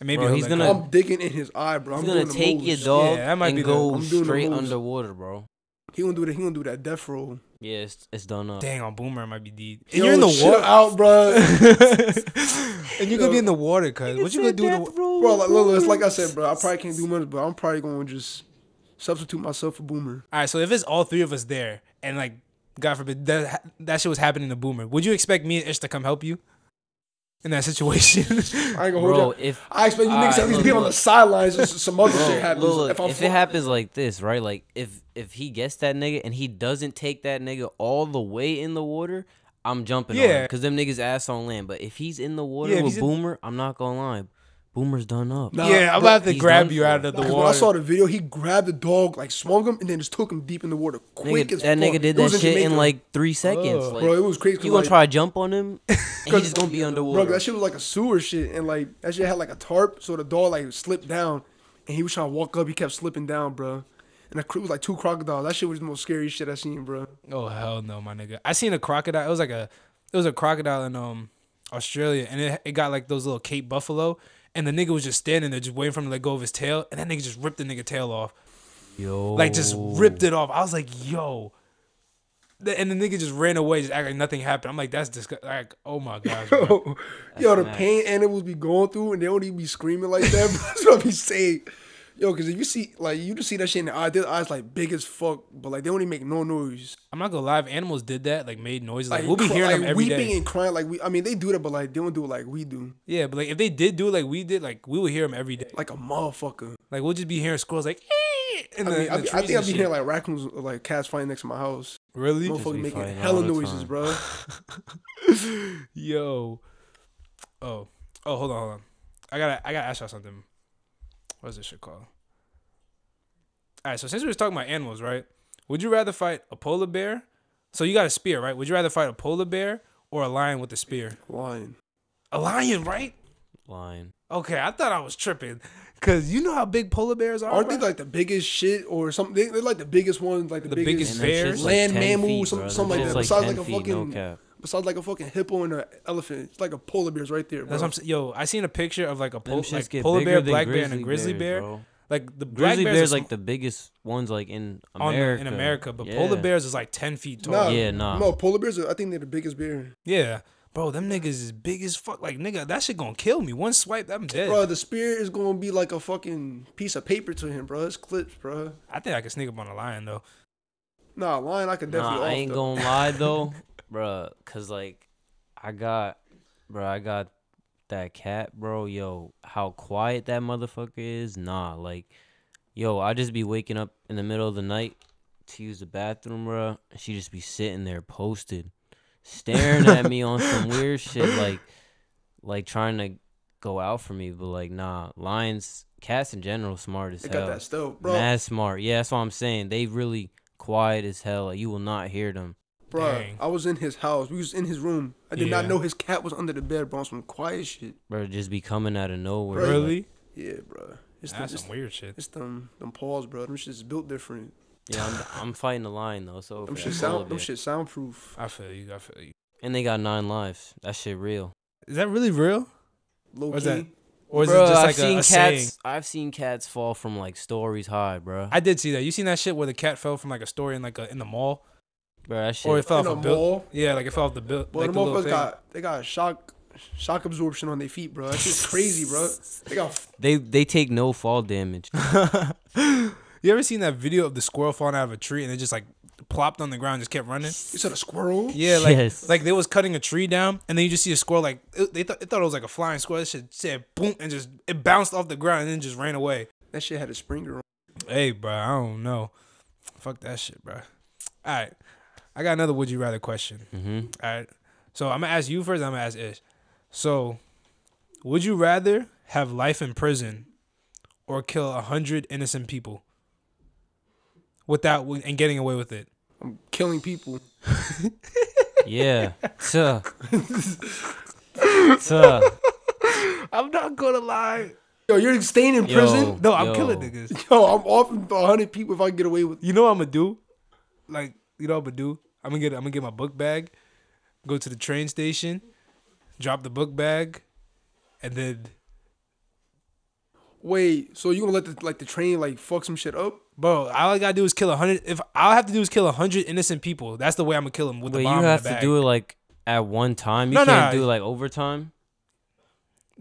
And maybe he's going to. I'm digging in his eye, bro. He's going to take your dog and go straight underwater, bro. He gonna do that. He gonna do that death roll. Yeah, it's done up. Dang, on Boomer, it might be D. And yo, you're in the water, out, bro. And you're gonna be in the water, cause what you gonna do? Bro, like, look, it's like I said, bro. I probably can't do much, but I'm probably gonna just substitute myself for Boomer. All right, so if it's all three of us there, and like, God forbid that shit was happening to Boomer, would you expect me and Ish to come help you? In that situation, I ain't gonna hold you. I expect you niggas at least be on the sidelines if some other shit happens. If it happens like this, right? Like if he gets that nigga and he doesn't take that nigga all the way in the water, I'm jumping on him because them niggas ass on land. But if he's in the water with Boomer, I'm not gonna lie. Boomer's done up. Nah, yeah, I'm about to grab you out of the water. When I saw the video, he grabbed the dog, like swung him, and then just took him deep in the water. Quick as fuck. That nigga did that shit in like 3 seconds. Like, bro, it was crazy. You gonna try to jump on him, and he's just gonna be underwater. Bro, that shit was like a sewer shit, and like that shit had like a tarp, so the dog like slipped down, and he was trying to walk up. He kept slipping down, bro. And it was like 2 crocodiles. That shit was the most scariest shit I seen, bro. Oh hell no, my nigga. I seen a crocodile. It was a crocodile in Australia, and it got like those little Cape buffalo. And the nigga was just standing there, just waiting for him to let go of his tail. And that nigga just ripped the nigga tail off. Yo. Like, just ripped it off. I was like, yo. And the nigga just ran away, just acting like nothing happened. I'm like, that's disgusting. Like, oh, my gosh, bro. Yo, the pain animals be going through, and they don't even be screaming like that, bro. That's what I be saying. Yo, because if you see, like, you just see that shit in the eye. Their eyes, like, big as fuck. But, like, they don't even make no noise. I'm not gonna lie. If animals did that, like, made noises. Like we'll be hearing them every day. Like, weeping and crying. Like, I mean, they do that, but, like, they don't do it like we do. Yeah, but, like, if they did do it like we did, like, we would hear them every day. Like a motherfucker. Like, we'll just be hearing squirrels, like, and I think I'd be hearing, like, raccoons or, like, cats fighting next to my house. Really? Motherfucker making hella noises, bro. Yo. Oh, hold on. I gotta ask y'all something. What's this shit called? All right, so since we was talking about animals, right? Would you rather fight a polar bear? So you got a spear, right? Would you rather fight a polar bear or a lion with a spear? Lion. A lion, right? Lion. Okay, I thought I was tripping. Because you know how big polar bears are? Aren't they like the biggest shit or something? They're like the biggest ones, like the biggest bears. Land mammal, something like that. Besides like a fucking... Besides like a fucking hippo and an elephant. It's like a polar bear's right there, bro. That's what I'm, yo, I seen a picture of like a polar bear, black bear, and a grizzly bear. Bro. Like the black grizzly bears like the biggest ones like in America. In America, but polar bears is like 10 feet tall. No, polar bears, I think they're the biggest bear. Yeah. Bro, them niggas is big as fuck. Like, nigga, that shit gonna kill me. One swipe, I'm dead. Bro, the spear is gonna be like a fucking piece of paper to him, bro. It's clips, bro. I think I can sneak up on a lion, though. Nah, a lion, I could definitely I ain't gonna lie, though. Bruh, cause like, I got that cat, bro. Yo, how quiet that motherfucker is. Nah, like, yo, I just be waking up in the middle of the night to use the bathroom, bruh. And she just be sitting there posted, staring at me on some weird shit, like trying to go out for me. But like, nah, lions, cats in general, smart as hell. They got that stove, bro. Mad smart. Yeah, that's what I'm saying. They really quiet as hell. Like, you will not hear them. Bro, dang. I was in his house. We was in his room. I did not know his cat was under the bed, bro. Some quiet shit. Bro, just be coming out of nowhere. Bro, really? Like, yeah, bro. That's some weird shit. It's them paws, bro. Them shit's built different. Yeah, I'm fighting the lion, though. So them shit soundproof. I feel you. And they got 9 lives. That shit real. Is that really real? low key. That? Or is bro, it just like a cats, saying? I've seen cats fall from like stories high, bro. I did see that. You seen that shit where the cat fell from like a story in like a, in the mall? Bro, that shit. Or it fell off a building. Yeah, like it fell off the building. Like the motherfuckers got shock absorption on their feet, bro. That shit's crazy, bro. They got they take no fall damage. You ever seen that video of the squirrel falling out of a tree and it just like plopped on the ground and just kept running? You said a squirrel? Yeah, like yes. Like they was cutting a tree down and then you just see a squirrel like they thought it was like a flying squirrel. That shit said boom and just it bounced off the ground and then just ran away. That shit had a springer on. Hey, bro, I don't know. Fuck that shit, bro. All right. I got another would you rather question. Mm-hmm. All right. So I'm going to ask you first. I'm going to ask Ish. So would you rather have life in prison or kill 100 innocent people without and getting away with it? I'm killing people. Yeah. So. So. I'm not going to lie. Yo, you're staying in prison? No, I'm killing niggas. Yo, I'm offering 100 people if I can get away with it. You know what I'm going to do? Like, you know what I'm going to do? I'm going to get my book bag. Go to the train station, drop the book bag, and then. Wait, so you gonna let the train like fuck some shit up, bro? All I gotta do is kill 100. If all I have to do is kill 100 innocent people, that's the way I'm gonna kill them with the bomb. You have in the bag. To do it like at one time. You can't do like overtime.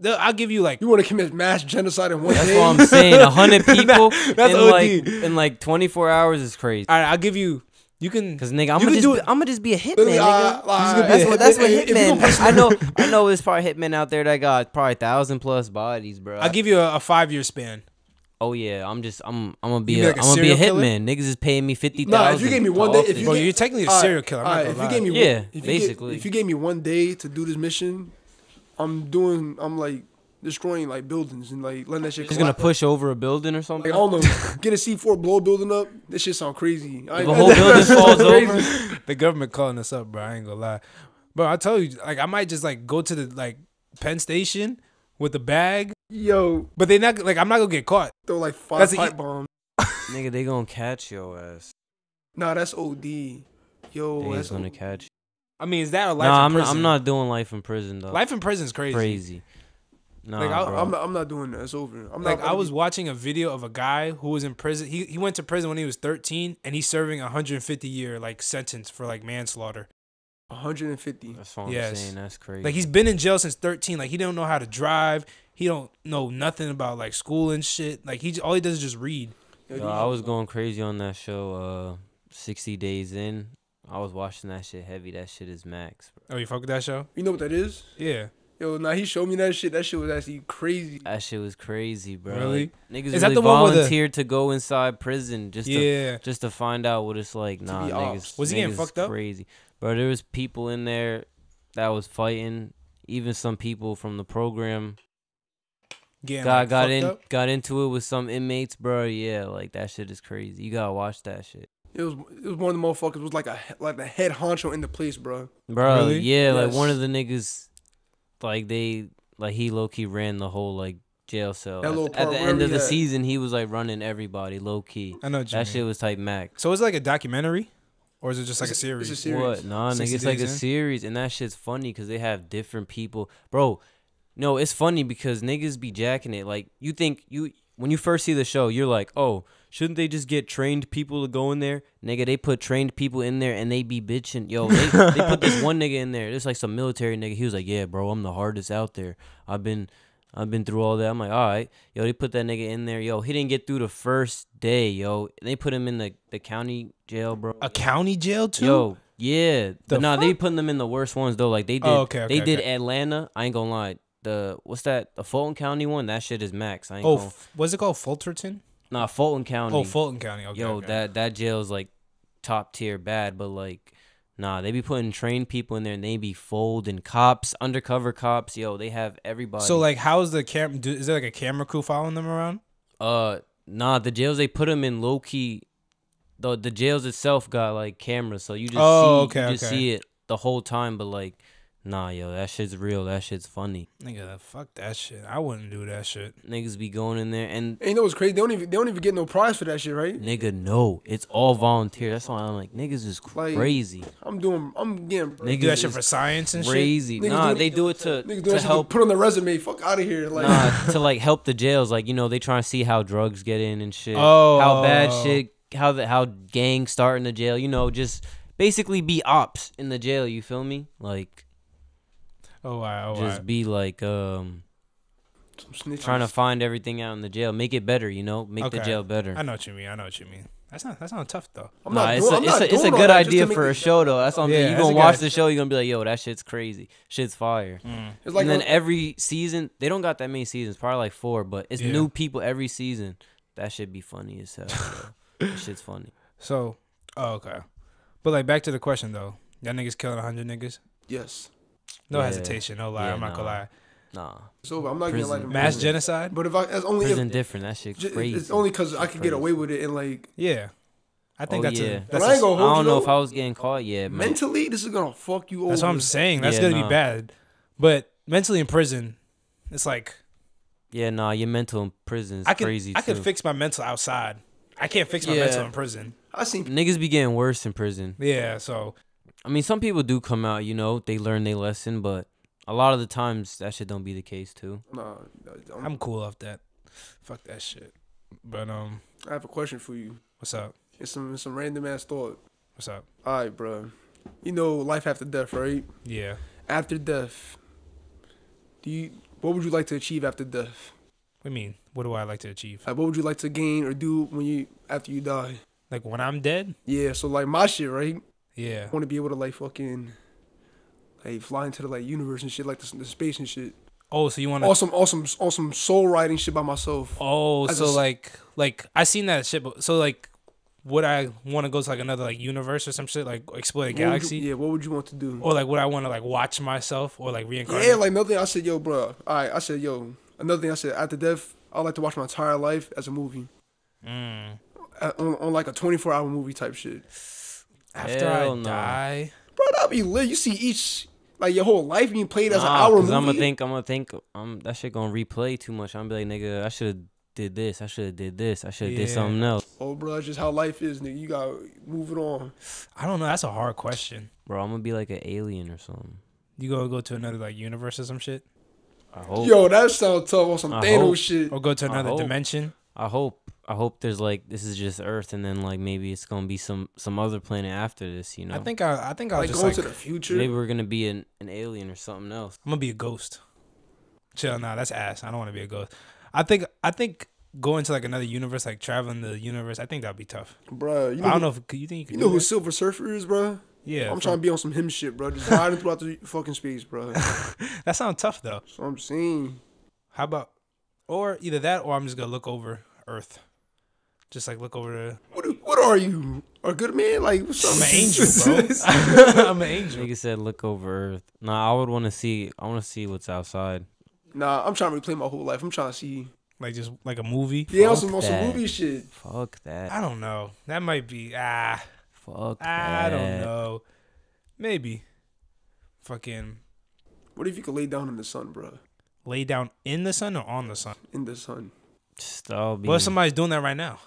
I'll give you like. You want to commit mass genocide in one day? That's what I'm saying. 100 people in like 24 hours is crazy. All right, I'll give you. You can, cause nigga, I'm gonna just be a hitman, nigga. That's what hitman. I know. There's probably hitmen out there that got probably 1,000+ bodies, bro. I'll give you a 5-year span. Oh yeah, I'm gonna be a hitman. Niggas is paying me 50,000. Nah, if you gave me one day, you're technically a serial killer. If you gave me, basically, if you gave me one day to do this mission, I'm like destroying like buildings and like letting that shit. He's gonna push over a building or something. Like, I don't know. Get a C4, blow a building up. This shit sound crazy. The whole building falls over. The government calling us up, bro. I ain't gonna lie, bro. I tell you, like I might just like go to the like Penn Station with a bag. Yo, but they not like I'm not gonna get caught. Throw like 5 pipe bombs. Nigga, they gonna catch your ass. Nah, that's OD. Yo, that's gonna catch. I mean, is that a life? Nah, I'm not doing life in prison though. Life in prison is crazy. Crazy. Nah, like I'm not doing that. It's over. I'm like not, I was watching a video of a guy who was in prison. He went to prison when he was 13, and he's serving a 150-year like sentence for like manslaughter. 150. That's what I'm saying. That's crazy. Like he's been in jail since 13. Like he don't know how to drive. He don't know nothing about like school and shit. Like he all he does is just read. Yo, I was going crazy on that show. 60 Days In. I was watching that shit heavy. That shit is max. Bro. Oh, you fuck with that show? You know what that is? Yeah. Yo, nah, he showed me that shit. That shit was actually crazy. That shit was crazy, bro. Really? Like, niggas really volunteered to go inside prison just to find out what it's like. Nah, niggas. Was he getting fucked up? Crazy. Bro, there was people in there that was fighting. Even some people from the program got into it with some inmates, bro. Yeah, like that shit is crazy. You gotta watch that shit. It was one of the motherfuckers was like a head honcho in the place, bro. Bro, really? Yeah, yes. Like one of the niggas. Like he low key ran the whole like jail cell. At the end of the season, he was like running everybody low key. I know what you mean. That shit was type max. So is it like a documentary, or is it just like a series? It's a series. What? Nah, nigga, it's like a series, and that shit's funny because they have different people, bro. No, it's funny because niggas be jacking it. Like you think when you first see the show, you're like, oh, shouldn't they just get trained people to go in there? Nigga, they put trained people in there and they be bitching. Yo, they put this one nigga in there. There's like some military nigga. He was like, yeah, bro, I'm the hardest out there. I've been through all that. I'm like, all right. Yo, they put that nigga in there. Yo, he didn't get through the first day, yo. They put him in the county jail, bro. A county jail too? Yo, yeah. But nah, they putting them in the worst ones though. Like they did they did Atlanta. I ain't gonna lie. The Fulton County one? That shit is max. I ain't gonna... what's it called? Fulton? Nah, Fulton County. Oh, Fulton County. Okay, yo, okay. That jail is like top tier bad, but like, nah, they be putting trained people in there and they be folding cops, undercover cops. Yo, they have everybody. So like, how's the camera? Is there like a camera crew following them around? Nah, the jails they put them in low key. The jails itself got like cameras, so you just see it the whole time. But like, Nah, yo, that shit's real. That shit's funny. Nigga, fuck that shit. I wouldn't do that shit. Niggas be going in there and... Hey, you know what's crazy? They don't even get no prize for that shit, right? Nigga, no. It's all volunteer. That's why I'm like, niggas is crazy. Like, I'm getting... Niggas do that shit for science and crazy. Shit? Crazy. Nah, they do it to help... Put on the resume. Fuck out of here. Like. Nah, to like help the jails. Like, you know, they trying to see how drugs get in and shit. Oh. How bad shit... How gangs start in the jail. You know, just basically be ops in the jail. You feel me? Like... Oh, wow. Oh, just be like trying to find everything out in the jail. Make it better, you know? Make the jail better. I know what you mean. I know what you mean. That's not tough, though. It's a good idea for a show, though. That's what I'm saying. You're going to watch the show. You're going to be like, yo, that shit's crazy. Shit's fire. Mm. It's like, and then every season, they don't got that many seasons. Probably like 4, but it's new people every season. That shit be funny as hell, bro. That shit's funny. So, oh, okay. But like back to the question, though. Y'all niggas killing 100 niggas? Yes. No hesitation, no lie. Yeah, I'm not gonna lie. Nah. So I'm not prison. Gonna like mass genocide. But if I, that's only prison if, different. That shit crazy. It's only because I could get away with it and like. Yeah. I think that's it. Yeah. I don't know if I was getting caught yet. Mentally, this is gonna fuck you over. That's what I'm saying. That's gonna be bad. But mentally in prison, it's like. Yeah, nah. Your mental in prison is crazy. I could fix my mental outside. I can't fix my mental in prison. I seen niggas be getting worse in prison. Yeah. So. I mean, some people do come out, you know, they learn their lesson, but a lot of the times that shit don't be the case too. No, I'm cool off that. Fuck that shit. But I have a question for you. What's up? It's some random ass thought. What's up? All right, bro. You know, life after death, right? Yeah. After death, what would you like to achieve after death? What do you mean? What do I like to achieve? Like, what would you like to gain or do after you die? Like when I'm dead? Yeah. So like my shit, right? Yeah. I want to be able to, like, fucking, like, fly into the, like, universe and shit, like, the space and shit. Oh, so you want to... Awesome soul-riding shit by myself. Oh, so, like, I seen that shit, but, so, like, would I want to go to, like, another, like, universe or some shit, like, explore the galaxy? What would you want to do? Or, like, would I want to, like, watch myself or, like, reincarnate? Yeah, like, nothing. I said, yo, bro. All right, I said, yo. Another thing I said, after death, I'd like to watch my entire life as a movie. Mm. On like, a 24-hour movie type shit. After Hell I die, bro, that'd be lit. You see each, like, your whole life being played as an hour movie. I'm gonna think, that shit gonna replay too much. I'm gonna be like, nigga, I should have did this. I should have did this. I should have did something else. Oh, bro, that's just how life is, nigga. You gotta move it on. I don't know. That's a hard question, bro. I'm gonna be like an alien or something. You gonna go to another, like, universe or some shit? I hope. Yo, that sounds tough on some Thanos shit. Or go to another dimension. I hope there's, like, this is just Earth, and then, like, maybe it's gonna be some other planet after this, you know. I think I'll like, just go to the future. Maybe we're gonna be an alien or something else. I'm gonna be a ghost. Chill, nah, that's ass. I don't want to be a ghost. I think going to, like, another universe, like traveling the universe, I think that'd be tough, bro. You know, I don't know if you think you can. You know who Silver Surfer is, bro? Yeah, I'm trying to be on some him shit, bro. Just riding throughout the fucking space, bro. That sounds tough though. So I'm saying, how about either that or I'm just gonna look over Earth. Just, like, look over the... What are you? A good man? Like, what's up? I'm an angel, bro. I'm an angel. Nigga said look over Earth. Nah, I would want to see... I want to see what's outside. Nah, I'm trying to replay my whole life. I'm trying to see... Like, just, like, a movie? Yeah, on some movie shit. Fuck that. I don't know. That might be... Fuck that. I don't know. Maybe. Fucking... What if you could lay down in the sun, bro? Lay down in the sun or on the sun? In the sun. What if somebody's doing that right now?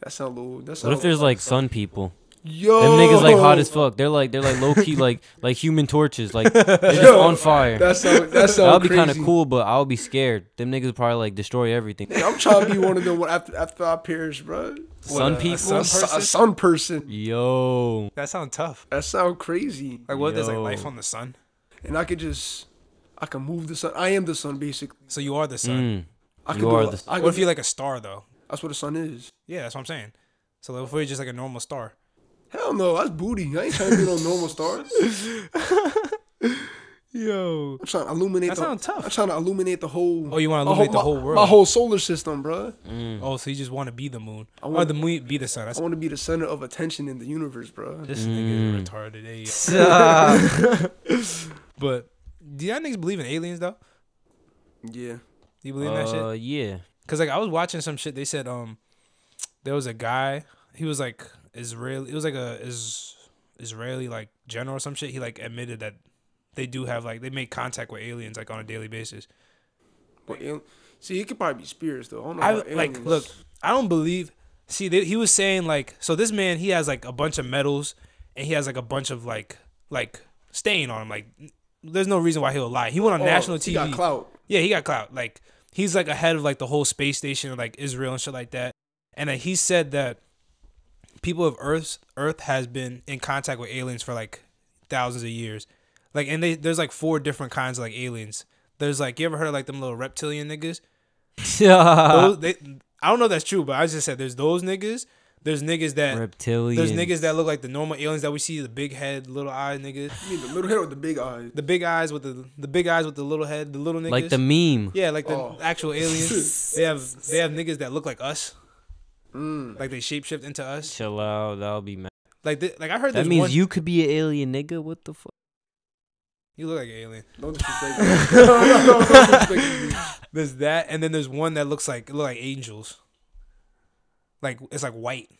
That's a little... What if there's, like, sun people? Yo! Them niggas, like, hot as fuck. They're like low-key, like human torches. Like, they're just on fire. That'll be kind of cool, but I'll be scared. Them niggas probably, like, destroy everything. Man, I'm trying to be one of them after I perish, bro. Sun people? A sun person. Yo. That sounds tough. That sounds crazy. Like, what if there's, like, life on the sun? And I could just... I can move the sun. I am the sun, basically. So you are the sun. Mm. What if you're like a star, though? That's what the sun is. Yeah, that's what I'm saying. So what if you're just like a normal star? Hell no, that's booty. I ain't trying to be no normal stars. Yo, I'm trying to illuminate... That sounds tough. I'm trying to illuminate the whole... Oh, you want to illuminate the whole world? My whole solar system, bro. Mm. Oh, so you just want to be the moon. Or the moon be the sun. I want to be the center of attention in the universe, bro. This nigga is retarded. But do y'all niggas believe in aliens, though? Yeah. You believe in that shit? Yeah. Because, like, I was watching some shit. They said there was a guy. He was, like, Israeli. It was, like, a Israeli, like, general or some shit. He, like, admitted that they do have, like, they make contact with aliens, like, on a daily basis. Well, see, it could probably be spirits, though. I don't know about aliens. Like, look, I don't believe... See, he was saying, like... So this man, he has, like, a bunch of medals, and he has, like, a bunch of, like stain on him. Like, there's no reason why he'll lie. He went on national TV. He got clout. Yeah, he got clout. Like, he's, like, ahead of, like, the whole space station, like, Israel and shit like that. And he said that people of Earth has been in contact with aliens for, like, thousands of years. Like, and there's, like, 4 different kinds of, like, aliens. There's, like, you ever heard of, like, them little reptilian niggas? Yeah. I don't know if that's true, but I just said there's those niggas. There's niggas that... Reptilian. There's niggas that look like the normal aliens that we see, the big head, little eye niggas. You mean the little head with the big eyes? The big eyes with the big eyes with the little head, the little niggas. Like the meme. Yeah, like the actual aliens. They have niggas that look like us. Mm. Like they shapeshift into us. Chill out, that'll be mad. Like I heard that means you could be an alien, nigga. What the fuck? You look like an alien. Don't disrespect me. No, don't disrespect me. There's that, and then there's one that look like angels. Like it's like white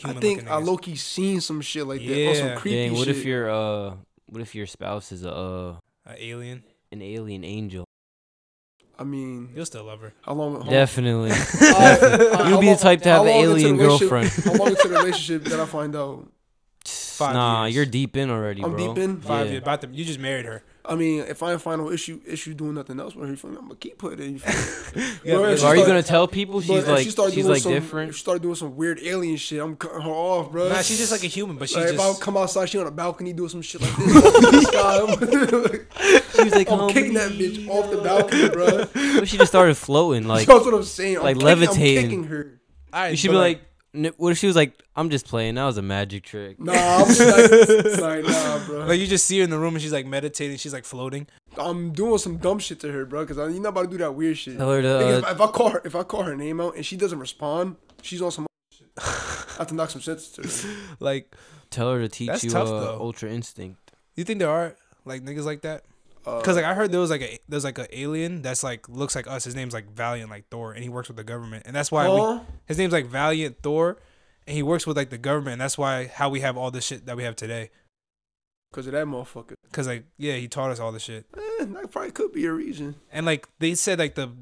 human. I think I low-key seen some shit like that. Oh, some creepy shit. What if your spouse is an alien? An alien angel. I mean, you'll still love her. Definitely. You'll be the type to have an alien girlfriend. How long into the relationship did I find out? 5 nah, years. You're deep in already, bro. I'm deep in? 5 years. About to, you just married her. I mean, if I ain't find no issue doing nothing else with her, I'm going to keep putting it in. Are you going to tell people she's different? If she started doing some weird alien shit, I'm cutting her off, bro. Nah, she's just like a human, but she's like, just... If I come outside, she on a balcony doing some shit like this. She's like, I'm kicking that bitch off the balcony, bro. But she just started floating, like... That's what I'm saying. Like, levitating. I'm kicking her. Right, you should be like... What if she was like, I'm just playing, that was a magic trick? Nah, I'm just like, nah, bro. Like, you just see her in the room and she's like meditating, she's like floating. I'm doing some dumb shit to her, bro, because you're not about to do that weird shit. Tell her to, if I call her name out and she doesn't respond, she's on some shit. I have to knock some sense to her. Like, tell her to teach you ultra instinct. You think there are like niggas like that? Because like I heard there's like an alien that's like looks like us. His name's like Valiant, like Thor, and he works with the government, and that's why his name's like Valiant Thor, and he works with like the government, and that's why how we have all this shit that we have today. Because of that motherfucker. Because like he taught us all this shit. That probably could be a reason. And like they said like the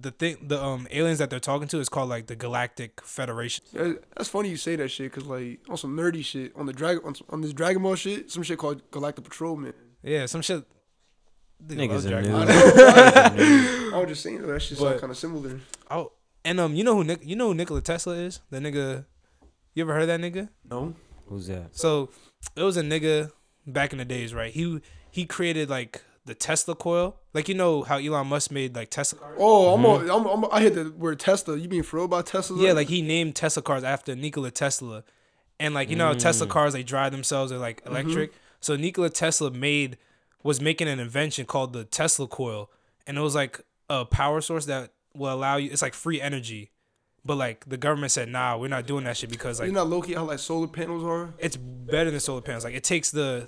aliens that they're talking to is called like the Galactic Federation. Yeah, that's funny you say that shit because like on some nerdy shit on this Dragon Ball shit, some shit called Galactic Patrolman. Yeah, some shit. Niggas are new. I was just saying that shit sound kind of similar. Oh, and you know who Nikola Tesla is? The nigga, you ever heard of that nigga? No. Who's that? So it was a nigga back in the days, right? He created like the Tesla coil, like you know how Elon Musk made like Tesla cars. Oh, I hear the word Tesla. You mean for real about Tesla? Yeah, like he named Tesla cars after Nikola Tesla, and like you know how Tesla cars they drive themselves, they're like electric. So Nikola Tesla was making an invention called the Tesla coil, and it was like a power source that will allow you. It's like free energy, but like the government said, nah, we're not doing that shit because like you know low-key how like solar panels are. It's better than solar panels. Like it takes the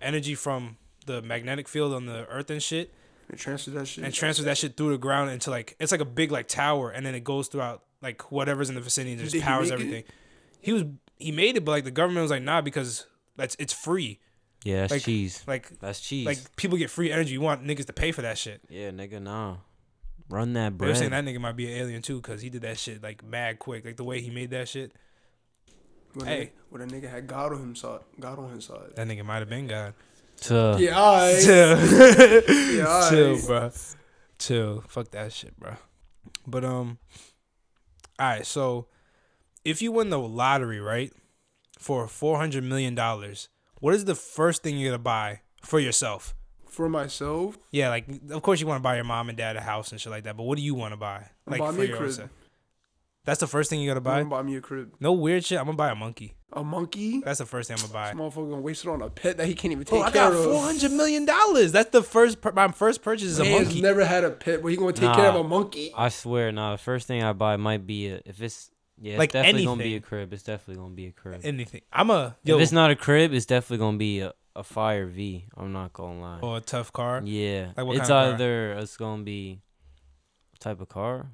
energy from the magnetic field on the earth and shit, and transfers that shit through the ground into like it's like a big like tower, and then it goes throughout like whatever's in the vicinity and just powers everything. He made it, but like the government was like, nah, because it's free. Yeah, that's like, cheese. Like that's cheese. Like people get free energy. You want niggas to pay for that shit. Yeah, nigga, nah. Run that bread. They're saying that nigga might be an alien too, cause he did that shit like mad quick. Like the way he made that shit. When a nigga had God on him side. That nigga might have been God. Chill. Yeah, alright. Chill, bro. Chill. Fuck that shit, bro. But alright, so if you win the lottery, right, for $400 million. What is the first thing you're going to buy for yourself? For myself? Yeah, like, of course you want to buy your mom and dad a house and shit like that, but what do you want to buy? Like, buy me a crib. That's the first thing you got to buy? I'm going to buy me a crib. No weird shit. I'm going to buy a monkey. A monkey? That's the first thing I'm going to buy. This motherfucker going to waste it on a pet that he can't even take care of. I got $400 million. That's the first, my first purchase is a monkey. He's never had a pet, but he going to take care of a monkey? I swear, nah, the first thing I buy might be, it's definitely gonna be a crib. It's definitely gonna be a crib. Anything. If it's not a crib, it's definitely gonna be a fire V. I'm not gonna lie. Or a tough car. Yeah. Like it's gonna be what type of car?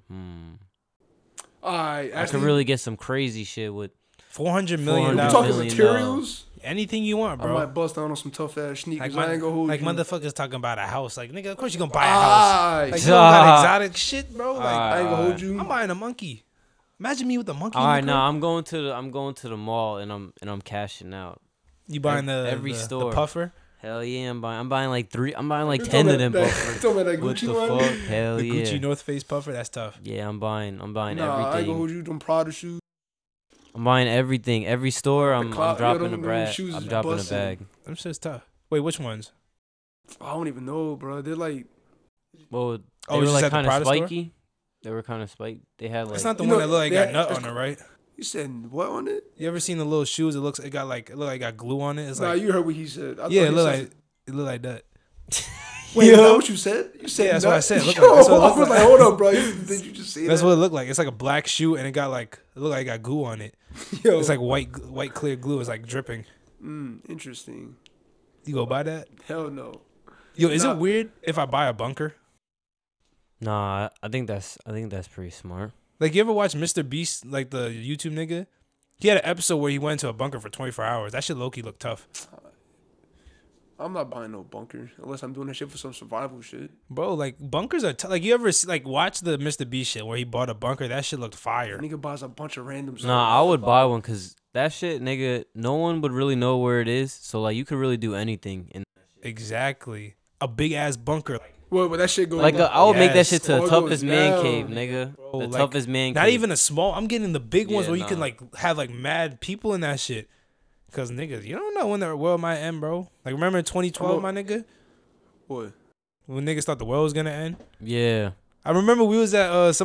I could really get some crazy shit with $400 million. You talking materials? anything you want, bro. I might bust down on some tough ass sneakers. Like I ain't gonna hold you. Like motherfuckers talking about a house. Like nigga, of course you gonna buy a house. Like you don't got exotic shit, bro. Like I ain't gonna hold you. I'm buying a monkey. Imagine me with a monkey. All right, no, I'm going to the mall and I'm cashing out. You buying every store the puffer? Hell yeah, I'm buying like three. I'm buying like 10 of them puffers. What the fuck? Hell yeah. The Gucci North Face puffer, that's tough. Yeah, I'm buying everything. I ain't gonna hold you. Them Prada shoes. I'm buying everything. Every store, I'm dropping a bag. I'm dropping a bag. Them shit's tough. Wait, which ones? I don't even know, bro. They're like, well, they were like kind of spiky. Store? They were kind of spiked. They had like. That's not the one that looked like got nut on it, right? You said what on it? You ever seen the little shoes? It looked like it got glue on it. It's like, you heard what he said. I yeah, it looked like that. Wait, is that what you said? You said that's what I said. I was like, hold up, bro. Did you just see that? That's what it looked like. It's like a black shoe, and it looked like it got glue on it. Yo. It's like white clear glue. It's like dripping. Interesting. You go buy that? Hell no. Yo, is it weird if I buy a bunker? Nah, I think that's pretty smart. Like, you ever watch Mr. Beast, like the YouTube nigga? He had an episode where he went into a bunker for 24 hours. That shit low-key looked tough. I'm not buying no bunker unless I'm doing that shit for some survival shit. Bro, like, bunkers are tough. Like, you ever watch the Mr. Beast shit where he bought a bunker? That shit looked fire. Nigga buys a bunch of random stuff. Nah, I would buy one because that shit, nigga, no one would really know where it is. So, like, you could really do anything in that shit. Exactly. A big-ass bunker. Well, but that shit goes like I would make that shit to the toughest man cave, nigga. Bro, the toughest man cave. Not even a small. I'm getting the big ones where you can like have like mad people in that shit. Cause niggas, you don't know when the world might end, bro. Like remember in 2012, my nigga. What? When niggas thought the world was gonna end. Yeah. I remember we was at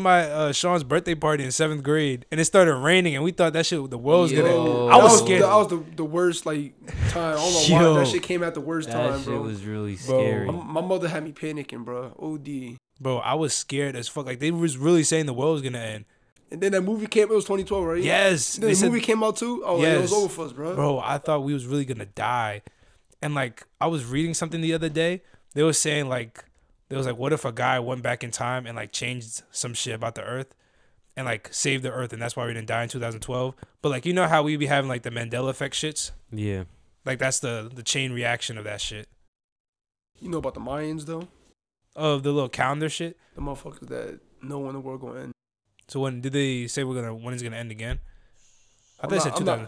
Sean's birthday party in 7th grade, and it started raining, and we thought that shit the world was gonna. I was scared. That was the worst like time. I don't know why that shit came out the worst time, bro. That shit was really scary. Bro, my mother had me panicking, bro. OD. Bro, I was scared as fuck. Like they was really saying the world was gonna end. And then that movie came. It was 2012, right? Yes. And then the movie came out too. Oh, yes. It was over for us, bro. Bro, I thought we was really gonna die, and like I was reading something the other day. They were saying like. It was like, what if a guy went back in time and like changed some shit about the earth and like saved the earth and that's why we didn't die in 2012? But like, you know how we be having like the Mandela effect shits? Yeah. Like that's the chain reaction of that shit. You know about the Mayans though? Of the little calendar shit? The motherfuckers that know when the world gonna end. So when did they say when it's gonna end again? I thought they said 2000.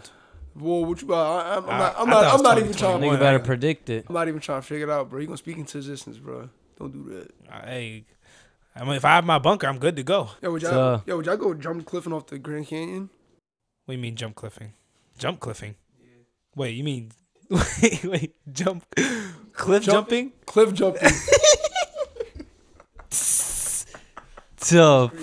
Well, what you, I'm not even trying to better predict it. I'm not even trying to figure it out, bro. You gonna speak into existence, bro. Don't do that. Hey, I mean, if I have my bunker, I'm good to go. Yo, would y'all go jump cliffing off the Grand Canyon? What do you mean jump cliffing? Jump cliffing? Yeah. Wait, you mean... Wait, jump... Cliff jumping? Cliff jumping. Tough.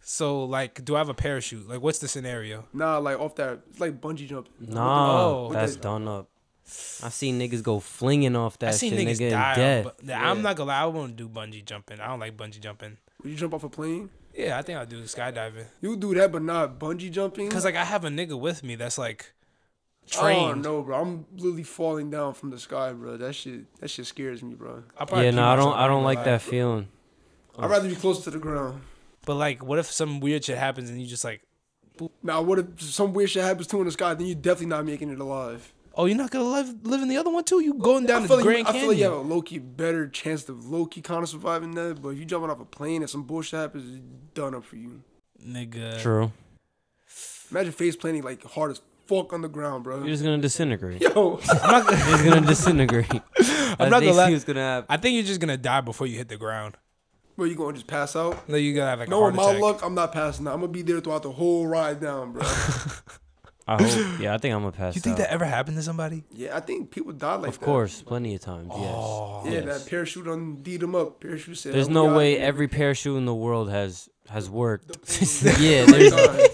So, like, do I have a parachute? Like, what's the scenario? Nah, like, off that... It's like bungee jumping. Nah, that's done up. I seen niggas go flinging off that shit. Niggas die. Dead. I'm not gonna lie, I won't do bungee jumping. I don't like bungee jumping. Would you jump off a plane? Yeah, I think I'll do skydiving. You do that, but not bungee jumping. Cause like I have a nigga with me that's like trained. Oh no, bro, I'm literally falling down from the sky, bro. That shit scares me, bro. Yeah, no, I don't like that feeling. I'd rather be close to the ground. But like, what if some weird shit happens and you just like? Now, what if some weird shit happens too in the sky? Then you're definitely not making it alive. Oh, you're not gonna live in the other one too? You going down the Grand Canyon? I feel like you have a low-key better chance of low-key kind of surviving that, but if you jumping off a plane and some bullshit happens, it's done up for you. Nigga. True. Imagine face planting like hard as fuck on the ground, bro. You're just gonna disintegrate. Yo. You're just gonna disintegrate. I'm not gonna lie. I think you're just gonna die before you hit the ground. Bro, you gonna just pass out? No, you gotta have like a heart attack. No, my luck, I'm not passing out. I'm gonna be there throughout the whole ride down, bro. I hope, yeah, I think I'm gonna pass out. You think that ever happened to somebody? Yeah, I think people died like that. Of course, plenty of times, yes. Oh, yeah, yes. That parachute on D dub up. Parachute said, there's no way every parachute in the world has worked. Yeah,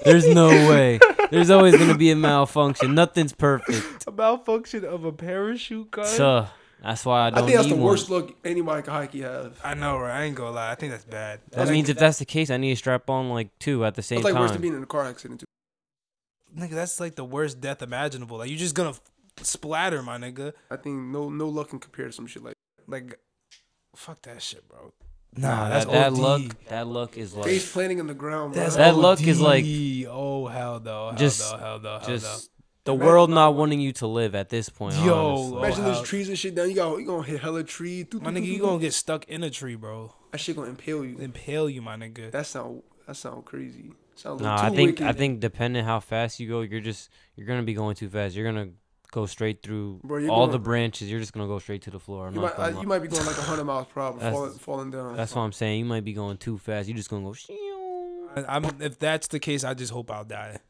there's no way. There's always gonna be a malfunction. Nothing's perfect. A malfunction of a parachute gun? That's why I don't think that's the worst look anybody can hockey have. I know, right? I ain't gonna lie. I think that's bad. That means if that's the case, I need to strap on like two at the same time. It's like worse than being in a car accident, too. Nigga, that's like the worst death imaginable. Like, you're just gonna splatter, my nigga. I think no luck can compare to some shit like that. Like, fuck that shit, bro. Nah, that's that OD. That luck is like... Face planting on the ground, bro. That luck is like... Oh, hell no, hell no, hell no, hell no. The world not wanting you to live at this point. Yo, imagine those trees and shit down. You gonna hit hella tree. My nigga, you gonna get stuck in a tree, bro. That shit gonna impale you. Impale you, my nigga. That sound crazy. Sounds no, I think depending how fast you go, you're gonna be going too fast. You're gonna go straight through the branches. You're just gonna go straight to the floor. You might be going like 100 miles per hour, falling down. That's what I'm saying. You might be going too fast. You're just gonna go. If that's the case, I just hope I'll die.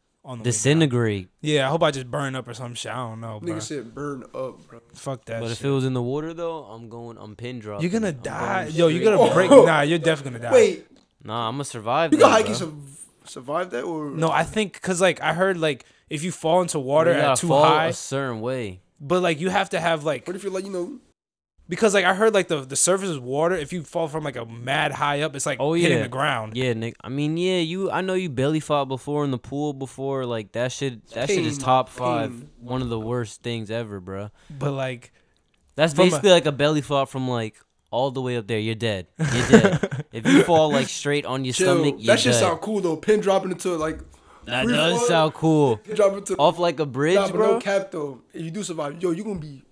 Disintegrate. Yeah, I hope I just burn up or some shit. I don't know, bro. Nigga said burn up, bro. Fuck that. But if it was in the water though, I'm pin drop. You're gonna die. Yo, you're gonna break. Nah, you're definitely gonna die. Wait. Nah, I'm gonna survive. You gonna survive that or no? I think cause like I heard like if you fall into water at too high, a certain way. But like you have to have like. What if you're like Because like I heard like the surface is water. If you fall from like a mad high up, it's like hitting the ground. Yeah, Nick. I mean, yeah, I know you belly fought before in the pool before. Like that shit. That shit is top 5. One of the worst things ever, bro. But like, that's basically like a belly fought from like all the way up there. You're dead. You're dead. If you fall like straight on your stomach, you're dead. That shit sound cool though. Pin dropping into like. That does sound cool. Pin dropping into off like a bridge, bro. No cap though. If you do survive, yo, you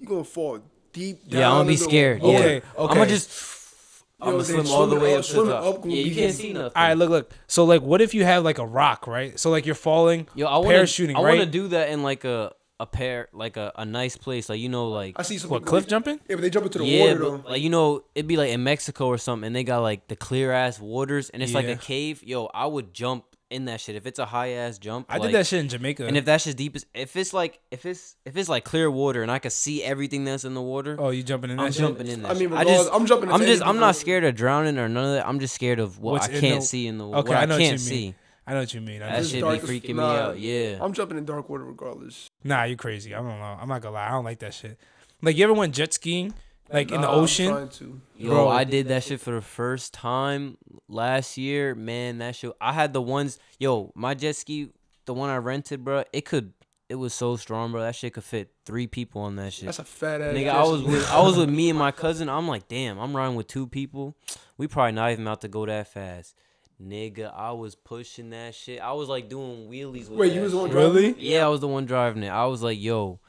gonna fall. Deep down I'm gonna be scared. Yeah. Okay. I'm gonna swim all the way up to the top. Yeah, you can't see nothing. All right, look. So, like, what if you have like a rock, right? So, like, you're falling, parachuting, right? I want to do that in like a nice place, like like I see some cliff jumping. Yeah, but they jump into the water though. Like it'd be like in Mexico or something, and they got like the clear ass waters, and it's like a cave. Yo, I would jump in that shit if it's a high ass jump. I did that shit in Jamaica. And if that shit's deep, if it's like clear water and I can see everything that's in the water. Oh, you jumping in? I'm jumping in that. I mean, I'm jumping. I'm not scared of drowning or none of that. I'm just scared of what I can't see in the water. Okay, I know what you mean. I know what you mean. That shit be freaking me out. Yeah, I'm jumping in dark water regardless. Nah, you crazy. I don't know. I'm not gonna lie. I don't like that shit. Like, you ever went jet skiing? Like in the ocean? Yo, I did that shit for the first time last year. Man, that shit. I had the ones. Yo, my jet ski, the one I rented, bro, it was so strong, bro. That shit could fit 3 people on that shit. That's a fat ass. Nigga, I was with me and my cousin. I'm like, damn, I'm riding with 2 people. We probably not even about to go that fast. Nigga, I was pushing that shit. I was like doing wheelies with Wait, you was the one driving? Yeah, I was the one driving it. I was like, yo.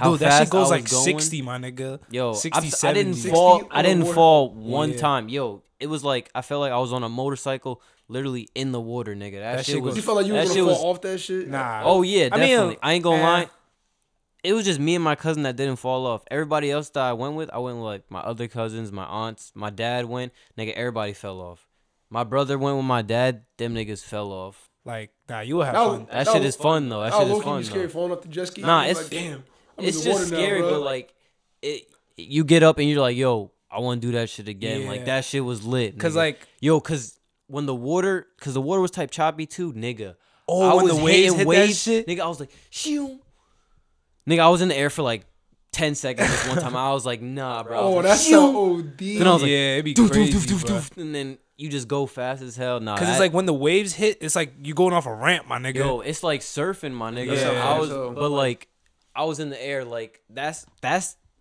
Dude, that shit goes like 60, my nigga. Yo, 60, 70. I didn't fall one time. Yo, it was like I felt like I was on a motorcycle, literally in the water, nigga. That shit was. You felt like you were gonna fall off that shit? Nah. Oh yeah, definitely. I ain't gonna lie. It was just me and my cousin that didn't fall off. Everybody else that I went with like my other cousins, my aunts, my dad went. Nigga, everybody fell off. My brother went with my dad. Them niggas fell off. Like, nah, you will have fun. That shit is fun though. That shit is fun. Scary falling off the jet ski. Nah, it's damn. It's just scary, but like, you get up and you're like, yo, I want to do that shit again. Yeah. Like, that shit was lit. Nigga. Cause like, yo, cause the water was type choppy too, nigga. Oh, when the waves hit that shit, nigga, I was like, shoo. Nigga, I was in the air for like 10 seconds. This one time, I was like, nah, bro. Oh, that's so OD. Then I was like, yeah, it'd be crazy. And then you just go fast as hell. Nah, cause it's like when the waves hit, it's like you going off a ramp, my nigga. Yo, it's like surfing, my nigga. Yeah, but like. I was in the air like that's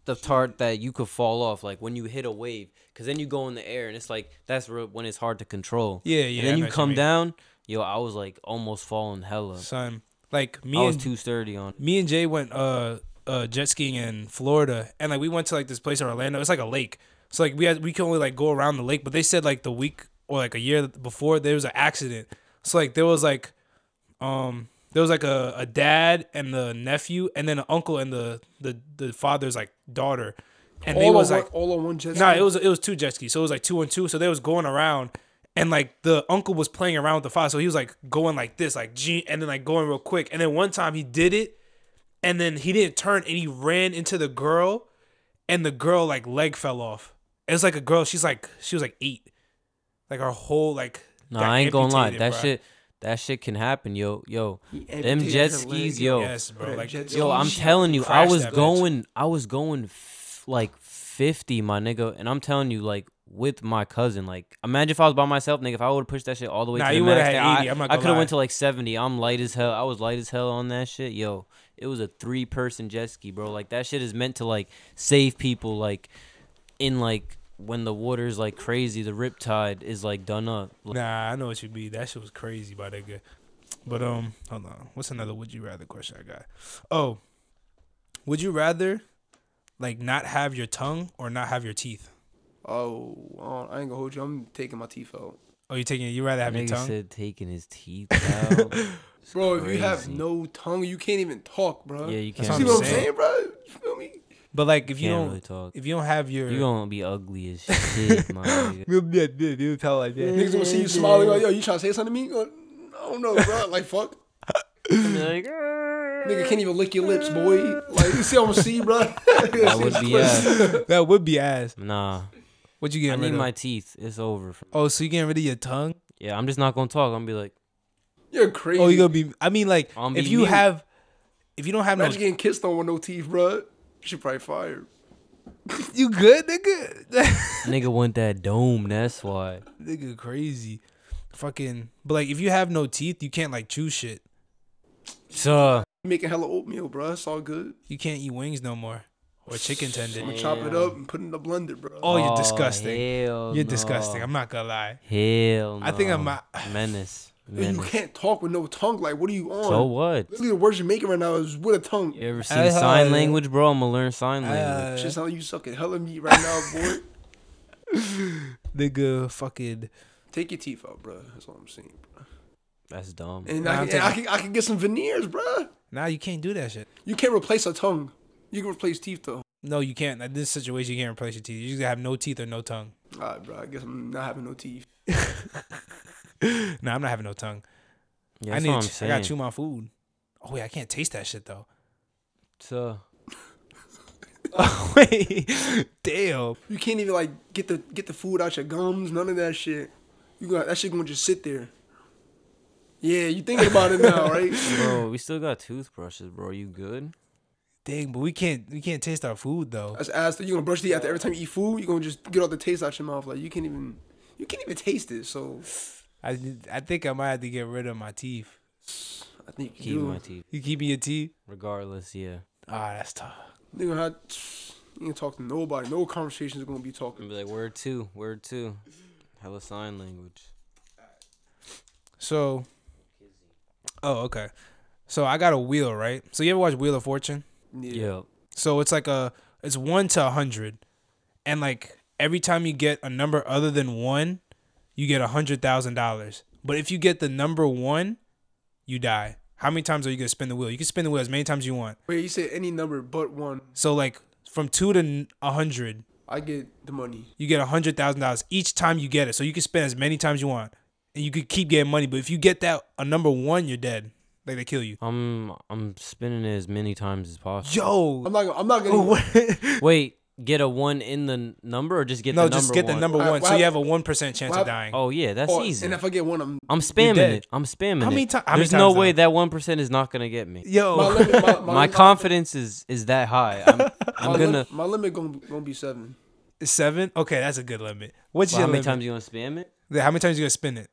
the part that you could fall off, like when you hit a wave, because then you go in the air and it's like that's when it's hard to control. Yeah. And then you come down, yo. I was like almost falling hella. Son, like me, I was too sturdy on. Me and Jay went jet skiing in Florida, and like we went to like this place in Orlando. It's like a lake, so like we can only like go around the lake. But they said like the week or like a year before there was an accident, so like there was like a dad and the nephew, and then an uncle and the father's like daughter, and they was like all on one jet ski. Nah, it was 2 jet skis, so it was like 2 and 2. So they was going around, and like the uncle was playing around with the father, so he was like going like this, like G, and then like going real quick. And then one time he did it, and then he didn't turn, and he ran into the girl, and the girl like leg fell off. It's like a girl. She was like 8, like her whole like. No, I ain't gonna lie, that shit. That shit can happen, yo. Them jet skis, yo. Yes, bro. Like, yo, I'm telling you, I was going like 50, my nigga. And I'm telling you, like, with my cousin, like, imagine if I was by myself, nigga, if I would have pushed that shit all the way to the max. I could have went to like 70. I'm light as hell. I was light as hell on that shit. Yo, it was a 3-person jet ski, bro. Like, that shit is meant to, like, save people, like, in, like, when the water's like crazy, the riptide is like done up. Like, nah, I know what you mean. That shit was crazy, my nigga. But hold on. What's another would you rather question I got? Oh, would you rather like not have your tongue or not have your teeth? Oh, I ain't gonna hold you. I'm taking my teeth out. Oh, you taking? You rather have your tongue? Nigga said taking his teeth out. Bro, if you have no tongue, you can't even talk, bro. Yeah, you can't. See what I'm saying, bro? You feel me? But like, if you don't, really talk. If you don't have your, you gonna be ugly as shit, my nigga. You'll be that dude. You'll tell like that. Niggas gonna see you smiling. Like, yo, you trying to say something to me? Go, I don't know, bro. Like, fuck. Like, nigga can't even lick your lips, boy. Like, you see, I'm gonna see, bro. That would be ass. That would be ass. Nah. What you getting rid of? I need my teeth. It's over. Oh, so you getting rid of your tongue? Yeah, I'm just not gonna talk. I'm gonna be like, you're crazy. Oh, you gonna be? I mean, like, if you don't have no, imagine getting kissed on with no teeth, bro. She probably fired. You good, nigga? Nigga want that dome, that's why. Nigga crazy. Fucking. But like, if you have no teeth, you can't like chew shit. So making hella oatmeal, bro. It's all good. You can't eat wings no more. Or chicken tendon. I'm gonna chop it up and put it in the blender, bro. Oh, you're disgusting. You're disgusting. I'm not gonna lie. Hell no. I think I'm menace. You can't talk with no tongue. Like, what are you on? So what? Literally, the words you're making right now is with a tongue. You ever seen sign language, bro? I'm gonna learn sign language. Shit's how you sucking hella meat right now, boy. Nigga, fucking. Take your teeth out, bro. That's all I'm saying, bro. That's dumb. And nah, I can get some veneers, bro. Nah, you can't do that shit. You can't replace a tongue. You can replace teeth, though. No, you can't. In this situation, you can't replace your teeth. You just gotta have no teeth or no tongue. All right, bro. I guess I'm not having no teeth. Nah, I'm not having no tongue. Yeah, I need. I gotta chew my food. Oh wait, I can't taste that shit though. So. Oh wait, damn. You can't even like get the food out your gums. None of that shit. You got that shit gonna just sit there. Yeah, you thinking about it now, right? Bro, we still got toothbrushes, bro. You good? Dang, but we can't taste our food though. That's ass. You gonna brush teeth after every time you eat food? You gonna just get all the taste out your mouth? Like you can't even taste it. So. I think I might have to get rid of my teeth. I think you keep my teeth. You keeping your teeth? Regardless, yeah. Ah, that's tough. Nigga, you can talk to nobody. No conversations are gonna be talking. Be like word two, hella sign language. So, oh okay. So I got a wheel, right? So you ever watch Wheel of Fortune? Yeah. So it's like it's 1 to 100, and like every time you get a number other than 1. You get $100,000. But if you get the number 1, you die. How many times are you going to spin the wheel? You can spin the wheel as many times as you want. Wait, you said any number but 1. So, like, from 2 to 100. I get the money. You get $100,000 each time you get it. So you can spin as many times as you want. And you could keep getting money. But if you get a number 1, you're dead. Like, they kill you. I'm spinning it as many times as possible. Yo. I'm not going to. Wait. Get a 1 in the number, or just get the number 1? No, just get the number 1. So you have a 1% chance of dying. Oh, yeah, that's easy. And if I get 1, I'm spamming it. I'm spamming it. How many times? There's no way that 1% is not going to get me. Yo. My confidence is that high. My limit going to be 7. 7? Okay, that's a good limit. What's your limit? How many times you going to spam it? Yeah, how many times you going to spin it?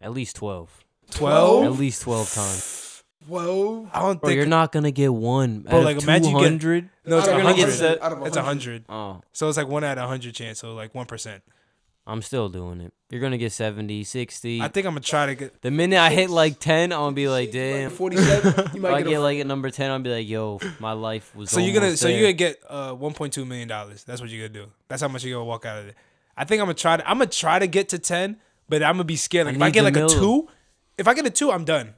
At least 12. 12? At least 12 times. Whoa! I don't think you're not gonna get 1. Bro, like imagine 200. No, it's 100. It's 100. Oh, so it's like 1 out of 100 chance. So like 1%. I'm still doing it. You're gonna get 70, 60. I think I'm gonna try to get. The minute I hit like 10, I'm gonna be like, damn. 47. You might if I get like at number 10, I'll be like, yo, my life was. So you're gonna get $1.2 million. That's what you're gonna do. That's how much you're gonna walk out of it. I think I'm gonna try to get to 10, but I'm gonna be scared. Like, if I get like a 2, if I get a 2, I'm done.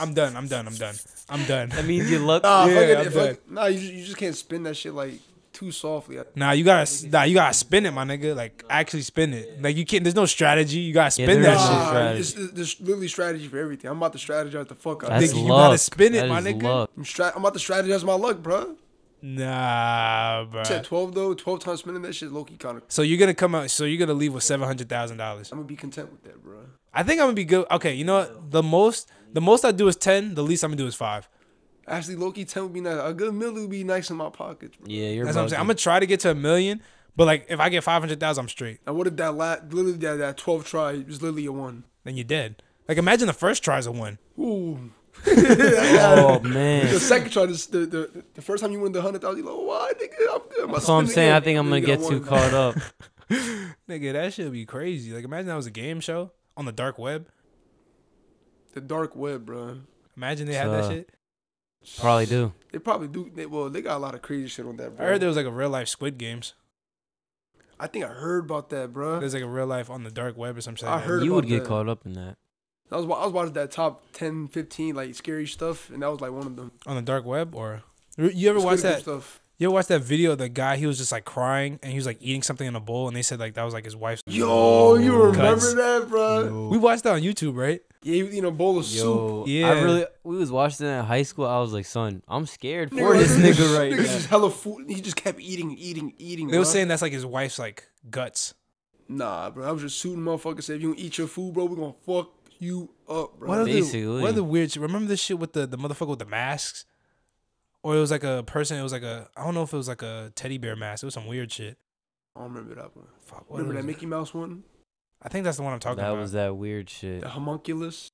I'm done. That means you luck. Nah, yeah, nah, you just can't spin that shit like too softly. Nah, you gotta spin it, my nigga. Like actually spin it. Like you can't. There's no strategy. You gotta spin that shit. There's literally strategy for everything. I'm about to strategize the fuck out. That's luck. You gotta spin it, my nigga. I'm about to strategize my luck, bro. Nah, bro. You said 12 though. 12 times spinning that shit, low key kind of. So you're gonna come out. So you're gonna leave with $700,000. I'm gonna be content with that, bro. I think I'm gonna be good. Okay, you know what? The most I do is 10. The least I'm gonna do is 5. Actually, low key 10 would be nice. A good million would be nice in my pockets. Bro. Yeah, that's what I'm saying. I'm gonna try to get to a million, but like if I get 500,000, I'm straight. And what if that literally that 12th try was literally a 1? Then you're dead. Like imagine the first try is a 1. Ooh. Oh man. The second try, the first time you win the 100,000, you like, why, nigga? I'm good. That's what I'm saying. I think I'm gonna get too caught up. Nigga, that shit would be crazy. Like imagine that was a game show on the dark web. The dark web, bro. Imagine they had that shit. Probably do. They probably do. They got a lot of crazy shit on that, bro. I heard there was like a real life Squid Games. I think I heard about that, bro. There's like a real life on the dark web or something. I heard about that. You would get caught up in that. I was watching that top 10, 15 like scary stuff, and that was like one of them. On the dark web, or you ever watch that? You ever watch that video of the guy? He was just like crying, and he was like eating something in a bowl, and they said like that was like his wife's. Yo, you remember that, bro? Yo. We watched that on YouTube, right? Yeah, he was eating a bowl of soup. Yeah, we was watching that in high school. I was like, son, I'm scared for this nigga right now. Nigga just hella food. He just kept eating. They were saying that's like his wife's like guts. Nah, bro, I was just shooting motherfuckers. Said, if you don't eat your food, bro, we're gonna fuck you up, bro. What other weird shit? Remember this shit with the motherfucker with the masks? Or it was like a person, it was like a, I don't know if it was like a teddy bear mask. It was some weird shit. I don't remember that one. Fuck, remember that Mickey Mouse one? I think that's the one I'm talking about. That was that weird shit. The homunculus.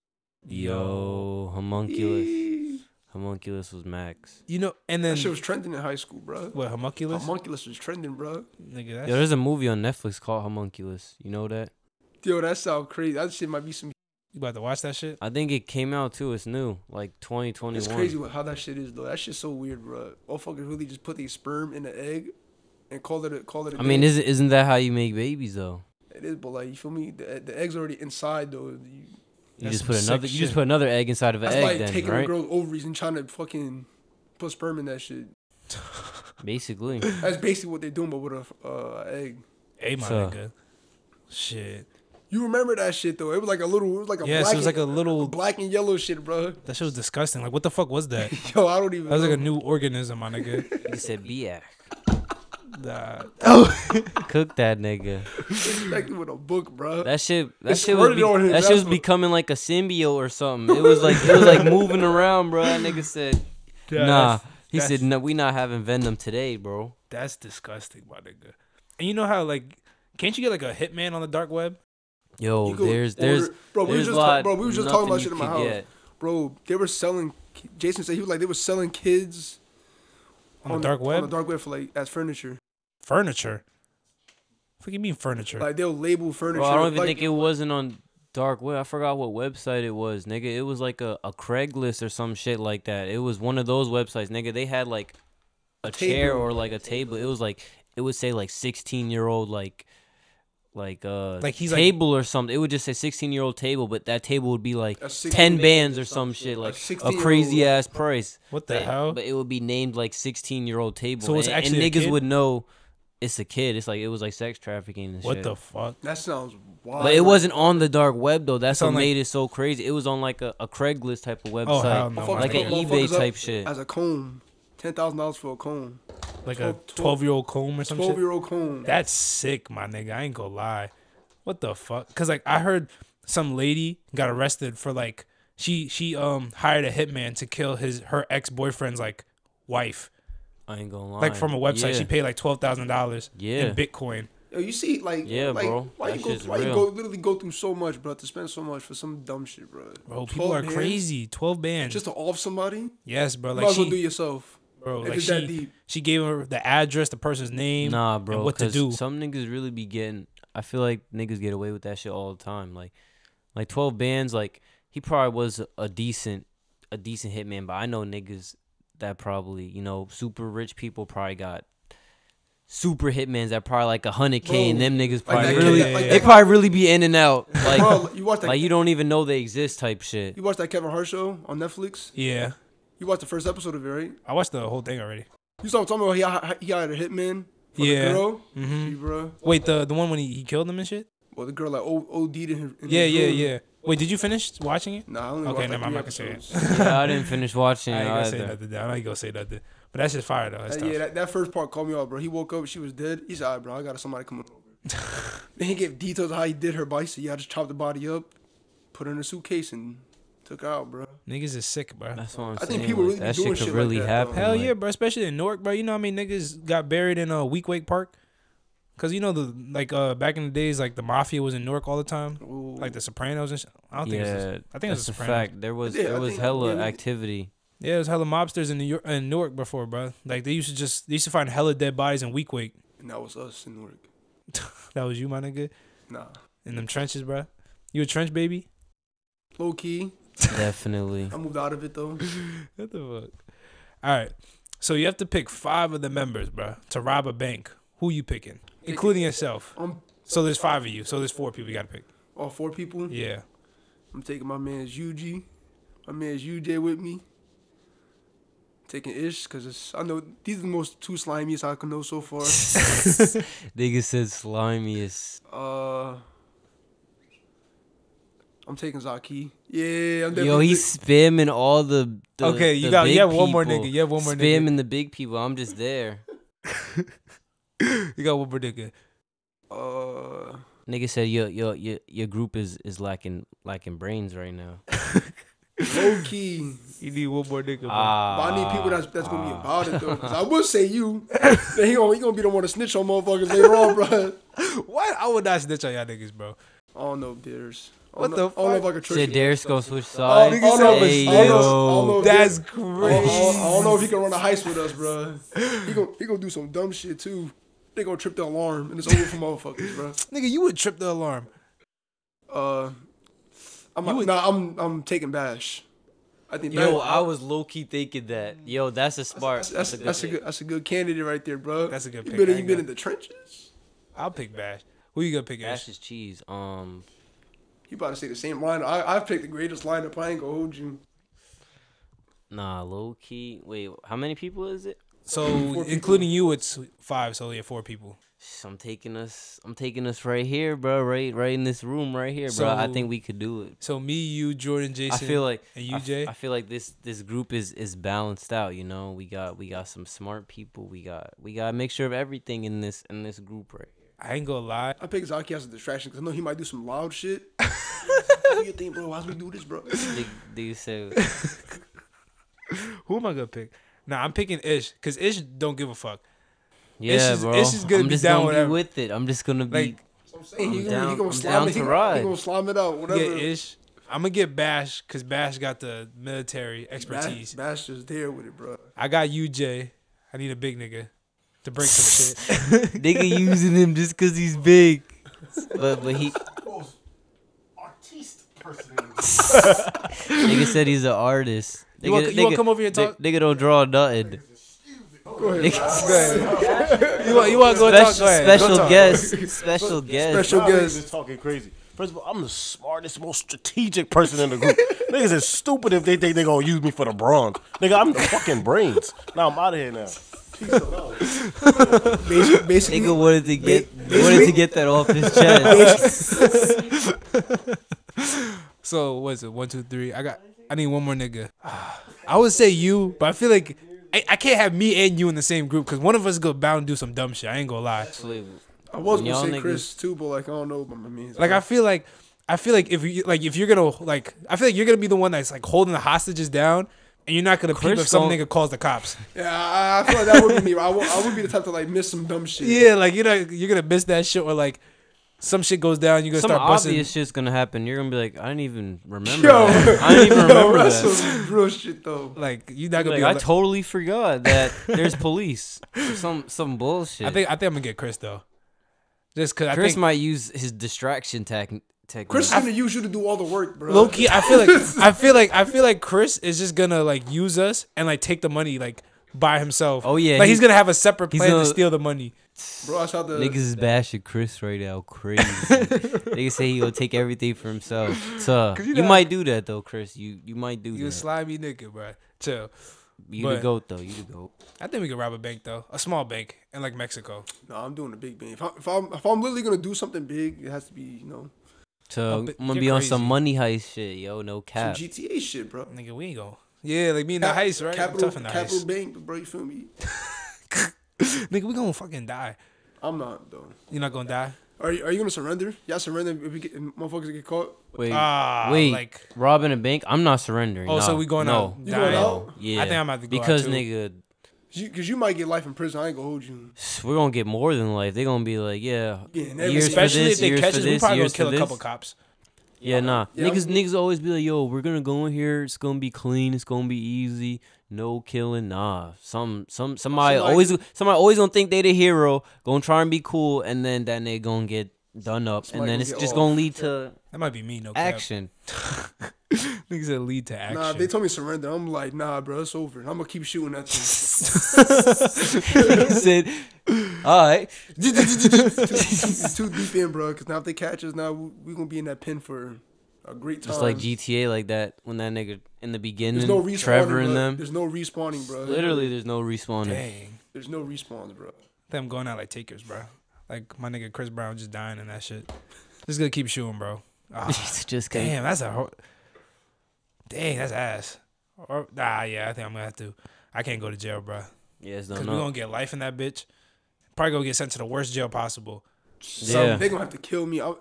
Yo, homunculus. Eee. Homunculus was max. You know, and then. That shit was trending in high school, bro. What, homunculus? Homunculus was trending, bro. Nigga, that's. Yo, there's a movie on Netflix called Homunculus. You know that? Yo, that sounds crazy. That shit might be some. You about to watch that shit? I think it came out too. It's new, like 2021. It's crazy how that shit is though. That shit's so weird, bro. All fuckers really just put the sperm in the egg and call it. I mean, isn't that how you make babies though? It is, but like you feel me? The egg's already inside though. You just put another egg inside of an egg. That's like then, taking a girl's ovaries and trying to fucking put sperm in that shit. Basically. That's basically what they're doing, but with a egg. Hey, my nigga. Shit. You remember that shit though? It was like a little, black and yellow shit, bro. That shit was disgusting. Like, what the fuck was that? Yo, I don't even. That was like a new organism, my nigga. He said, "Biak." Nah. Oh, cook that nigga. Like with a book, bro. That shit was becoming like a symbiote or something. It was like moving around, bro. That nigga said, "Nah." He said, "No, we not having Venom today, bro." That's disgusting, my nigga. And you know how like, can't you get like a hitman on the dark web? Yo, we were just talking about shit in my house. Get. Bro, they were selling. Jason said he was like they were selling kids on the dark web. On the dark web for like as furniture. Furniture. What do you mean furniture? Like they'll label furniture. Bro, I don't even think it wasn't on dark web. I forgot what website it was, nigga. It was like a Craigslist or some shit like that. It was one of those websites, nigga. They had like a chair or like a table. It was like it would say like 16-year-old like he's table like, or something. It would just say 16-year-old table, but that table would be like 10 bands or some shit, like a crazy ass price. What the hell? But it would be named like 16-year-old table. So it's actually and niggas would know it's a kid. It's like it was like sex trafficking and shit. What the fuck? That sounds wild. But it wasn't on the dark web though. That's what made it so crazy. It was on like a Craigslist type of website, like an eBay type shit. As a comb, $10,000 for a comb. Like a 12-year-old comb or some shit? 12-year-old comb. That's sick, my nigga. I ain't gonna lie. What the fuck? Because, like, I heard some lady got arrested for, like, she hired a hitman to kill her ex-boyfriend's, like, wife. I ain't gonna lie. Like, from a website. Yeah. She paid, like, $12,000 in Bitcoin. Yo, you see, like, yeah, like, bro. Why you literally go through so much, bro, to spend so much for some dumb shit, bro? Bro, people are crazy. 12 bands. Just to off somebody? Yes, bro. Like, you might as well do yourself. Bro, like she gave her the address, the person's name, and what to do. Some niggas really be getting. I feel like niggas get away with that shit all the time. Like 12 bands. Like he probably was a decent hitman, but I know niggas that probably super rich people probably got super hitmans that probably like 100K, and them niggas probably really be in and out. Like bro, you watch that, like you don't even know they exist type shit. You watch that Kevin Hart show on Netflix? Yeah. You watched the first episode of it, right? I watched the whole thing already. You saw talking about he hired a hitman for the girl? Mm-hmm. Bro. Wait, the one when he killed him and shit? Well, the girl like OD'd him. Yeah. Wait, did you finish watching it? Nah, I only watched like 3 episodes. Yeah, I didn't finish watching it either. I ain't gonna say nothing. But that's just fire, though. That first part called me out, bro. He woke up, she was dead. He said, all right, bro, I got somebody coming over. Then he gave details of how he did her body. He said, yeah, I just chopped the body up, put her in a suitcase, and... took out, bro. Niggas is sick, bro. That's what I'm saying. I think people really doing shit really happen. Hell yeah, bro. Especially in Newark, bro. You know how many niggas got buried in Weekwake Park? Cause you know back in the days, like the mafia was in Newark all the time. Ooh. Like the Sopranos and shit. I think it was the Sopranos. Fact. There was hella activity. Yeah, there was hella mobsters in Newark before, bro. Like they used to find hella dead bodies in Weekwake. And that was us in Newark. That was you, my nigga. Nah. In them trenches, bro. You a trench baby? Low key. Definitely. I moved out of it though. What the fuck? All right. So you have to pick 5 of the members, bro, to rob a bank. Who you picking? Including yourself. So there's 5 of you. So there's 4 people you got to pick. All 4 people? Yeah. I'm taking my man Yuji. My man UJ with me. Taking Ish, because I know these are the most 2 slimiest I can know so far. Nigga said slimiest. I'm taking Zaki. Yeah, I'm definitely. Yo, he's spamming all the okay, you the got big you have one people. More nigga. You have one more nigga. Spamming the big people. I'm just there. You got one more nigga. Nigga said your group is lacking brains right now. Low key. You need one more nigga. But I need people that's gonna be about it though. Cause I would say you. He gonna be the one to snitch on motherfuckers later on, bro. What? I would not snitch on y'all niggas, bro. I don't know, Dears. What the fuck? I don't know if I could trick you. Said Dears gonna switch sides. I don't know. That's crazy. I don't know if he can run a heist with us, bro. He gonna do some dumb shit too. They gonna trip the alarm and it's over for motherfuckers, bro. Nigga, you would trip the alarm. I'm taking Bash. I think. Yo, I was low key thinking that. Yo, that's a spark. That's a good candidate right there, bro. That's a good pick. You been in the trenches. I'll pick Bash. Who you gonna pick? Bash is cheese. You about to say the same lineup? I've picked the greatest lineup. I ain't gonna hold you. Nah, low key. Wait, how many people is it? So including you, it's 5. So yeah, 4 people. I'm taking us right here, bro. Right in this room right here, bro. So, I think we could do it. So me, you, Jordan, Jason, and UJ. I feel like this group is balanced out. You know, we got some smart people. We got a mixture of everything in this group right here. I ain't gonna lie. I pick Zaki as a distraction because I know he might do some loud shit. What do you think, bro? Why do we do this, bro? Do you say? Who am I gonna pick? Nah, I'm picking Ish because Ish don't give a fuck. Yeah, bro. Ish is gonna be down with it. I'm just gonna be. He gonna slime it out. Whatever. Yeah, Ish. I'm gonna get Bash because Bash got the military expertise. Bash is there with it, bro. I got UJ. I need a big nigga to break some shit. Nigga using him just cause he's big, but he. Nigga said he's an artist. You want to come over here and talk? Nigga don't draw nothing. Go ahead. You want to go talk? Go ahead. Special guest. Niggas is talking crazy. First of all, I'm the smartest, most strategic person in the group. Niggas is stupid if they think they're going to use me for the bronze. Nigga, I'm the fucking brains. Now I'm out of here now. Basically, nigga wanted to get that off his chest. So what's it? 1, 2, 3. I need one more nigga. I would say you, but I feel like I can't have me and you in the same group because one of us go bound and do some dumb shit. I ain't gonna lie. Absolutely. I was gonna say niggas. Chris too, but like I don't know what my means. Like I feel like if you're gonna you're gonna be the one that's like holding the hostages down. And you're not going to peep if some nigga calls the cops. Yeah, I feel like that would be me. I would be the type to, like, miss some dumb shit. Yeah, like, you're going to miss that shit or, like, some shit goes down. You're going to start busting. Some obvious shit's going to happen. You're going to be like, I didn't even remember that. I didn't even remember that. That's some real shit, though. Like, you're not going to be like, I totally forgot that there's police. Some bullshit. I think I'm going to get Chris, though. Just because Chris might use his distraction tactic. Chris is gonna use you to do all the work, bro. Low key, I feel like Chris is just gonna like use us and like take the money like by himself. Oh yeah, like he's gonna have a separate plan to steal the money. Bro, I saw the niggas is bashing Chris right now, crazy. Niggas say he gonna take everything for himself. So you might do that though, Chris. You might do that. You a slimy nigga, bro. Chill. You the goat though. You the goat. I think we could rob a bank though, a small bank in like Mexico. No, I'm doing a big bank. If I'm literally gonna do something big, it has to be, you know. So I'm gonna be on some money heist shit, yo. No cap. Some GTA shit, bro. Nigga, we ain't going. Yeah, like me in the heist, right? Capital Bank, bro. You feel me? Nigga, we gonna fucking die. I'm not though. You're not gonna die. Are you gonna surrender? Y'all surrender if we get motherfuckers get caught. Wait. Like robbing a bank? I'm not surrendering. Oh, no. So we going out? You going out? Yeah. I think I'm about to go because out too. Nigga. Because you might get life in prison. I ain't gonna hold you. We're gonna get more than life. They're gonna be like, yeah years especially for this, if they catch us, we probably gonna kill a couple cops. Yeah, nah. Yeah, niggas always be like, yo, we're gonna go in here. It's gonna be clean. It's gonna be easy. No killing. Nah. Somebody always gonna think they the hero. Gonna try and be cool, and then that nigga gonna get done up, and then it's just gonna lead to that might be me. No action. Niggas said lead to action. Nah, they told me surrender. I'm like, nah, bro, it's over. I'm gonna keep shooting at you. He said, all right. It's too deep in, bro. Because now if they catch us, now we gonna be in that pen for a great time. Just like GTA, like that when that nigga in the beginning, there's no respawning, Trevor and them. There's no respawning, bro. Literally, there's no respawning. Dang, there's no respawns, bro. Them going out like takers, bro. Like my nigga Chris Brown just dying and that shit. Just gonna keep shooting, bro. Just damn, that's a whole. Dang, that's ass. Or, nah, yeah, I think I'm gonna have to. I can't go to jail, bro. Yeah, it's done up. Because we gonna get life in that bitch. Probably gonna get sent to the worst jail possible. So yeah. They gonna have to kill me. I'm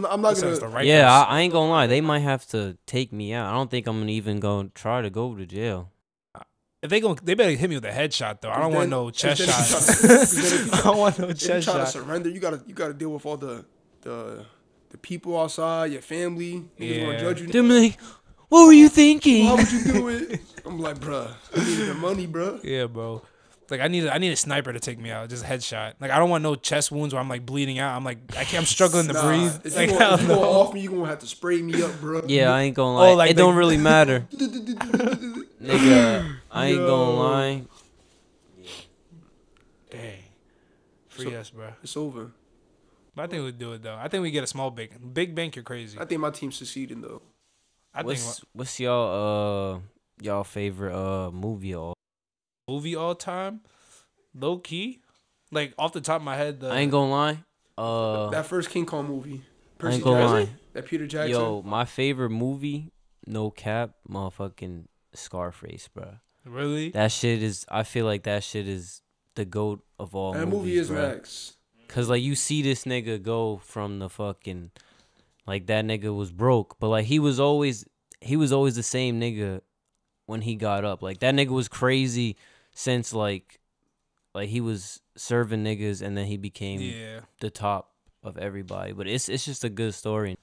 not gonna. Right yeah, I ain't gonna lie. They might have to take me out. I don't think I'm gonna even go try to go to jail. If they gonna, they better hit me with a headshot though. I don't want no chest shot. I don't want no chest shot. Trying to surrender, you gotta deal with all the people outside, your family. Niggas gonna judge you. Them like, what were you thinking? Why would you do it? I'm like, bruh, I needed the money, bruh. Yeah, bro. Like I need a sniper to take me out, just a headshot. Like I don't want no chest wounds where I'm like bleeding out. I'm like I'm struggling to breathe. If like, you go off me, you gonna have to spray me up, bruh. Yeah, I ain't gonna lie. Oh, like it don't really matter. Nigga, I ain't gonna lie. Dang. Free us, bro. It's over. But I think we'd do it, though. I think we get a small bank. Big bank, you're crazy. I think my team's succeeding, though. What's y'all favorite movie all time? Movie all time? Low key? Like, off the top of my head, I ain't gonna lie. That first King Kong movie. Percy Jackson? That Peter Jackson? Yo, my favorite movie, no cap, motherfucking Scarface, bro. Really? That shit is. I feel like that shit is the GOAT of all. That movie is max. Cause like you see this nigga go from the fucking, like that nigga was broke, but like he was always the same nigga when he got up. Like that nigga was crazy since like he was serving niggas and then he became the top of everybody. But it's just a good story.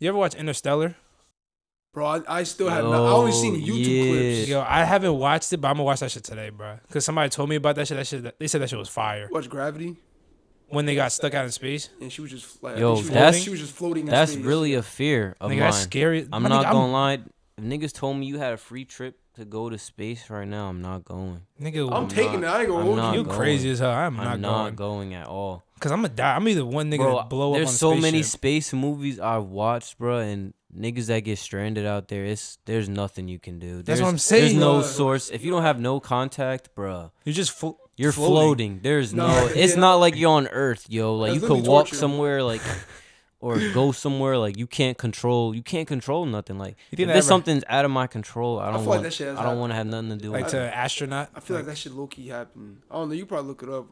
You ever watch Interstellar? Bro, I still have not. I only seen YouTube clips. Yo, I haven't watched it, but I'm gonna watch that shit today, bro. Cause somebody told me about that shit. They said that shit was fire. Watch Gravity. When they got stuck out in space, and she was just flat. Yo, she was just floating. That's space. Really a fear of mine. That's scary. I'm not gonna lie. If niggas told me you had a free trip to go to space right now, I'm not going. Nigga, I'm taking that. I ain't gonna hold you. You crazy as hell. I'm not going at all. Cause I'm gonna die. I'm either one nigga to blow up. There's so many space movies I've watched, bro, and niggas that get stranded out there, there's nothing you can do. That's what I'm saying. There's no source. If you don't have no contact, bruh, you're just floating. There's no. It's not like you're on Earth, yo. Like you could walk somewhere, like, or go somewhere. Like you can't control. You can't control nothing. Like if there's something's out of my control, I don't want to have nothing to do with it. Like to an astronaut. I feel like that shit low key happened. I don't know. You probably look it up.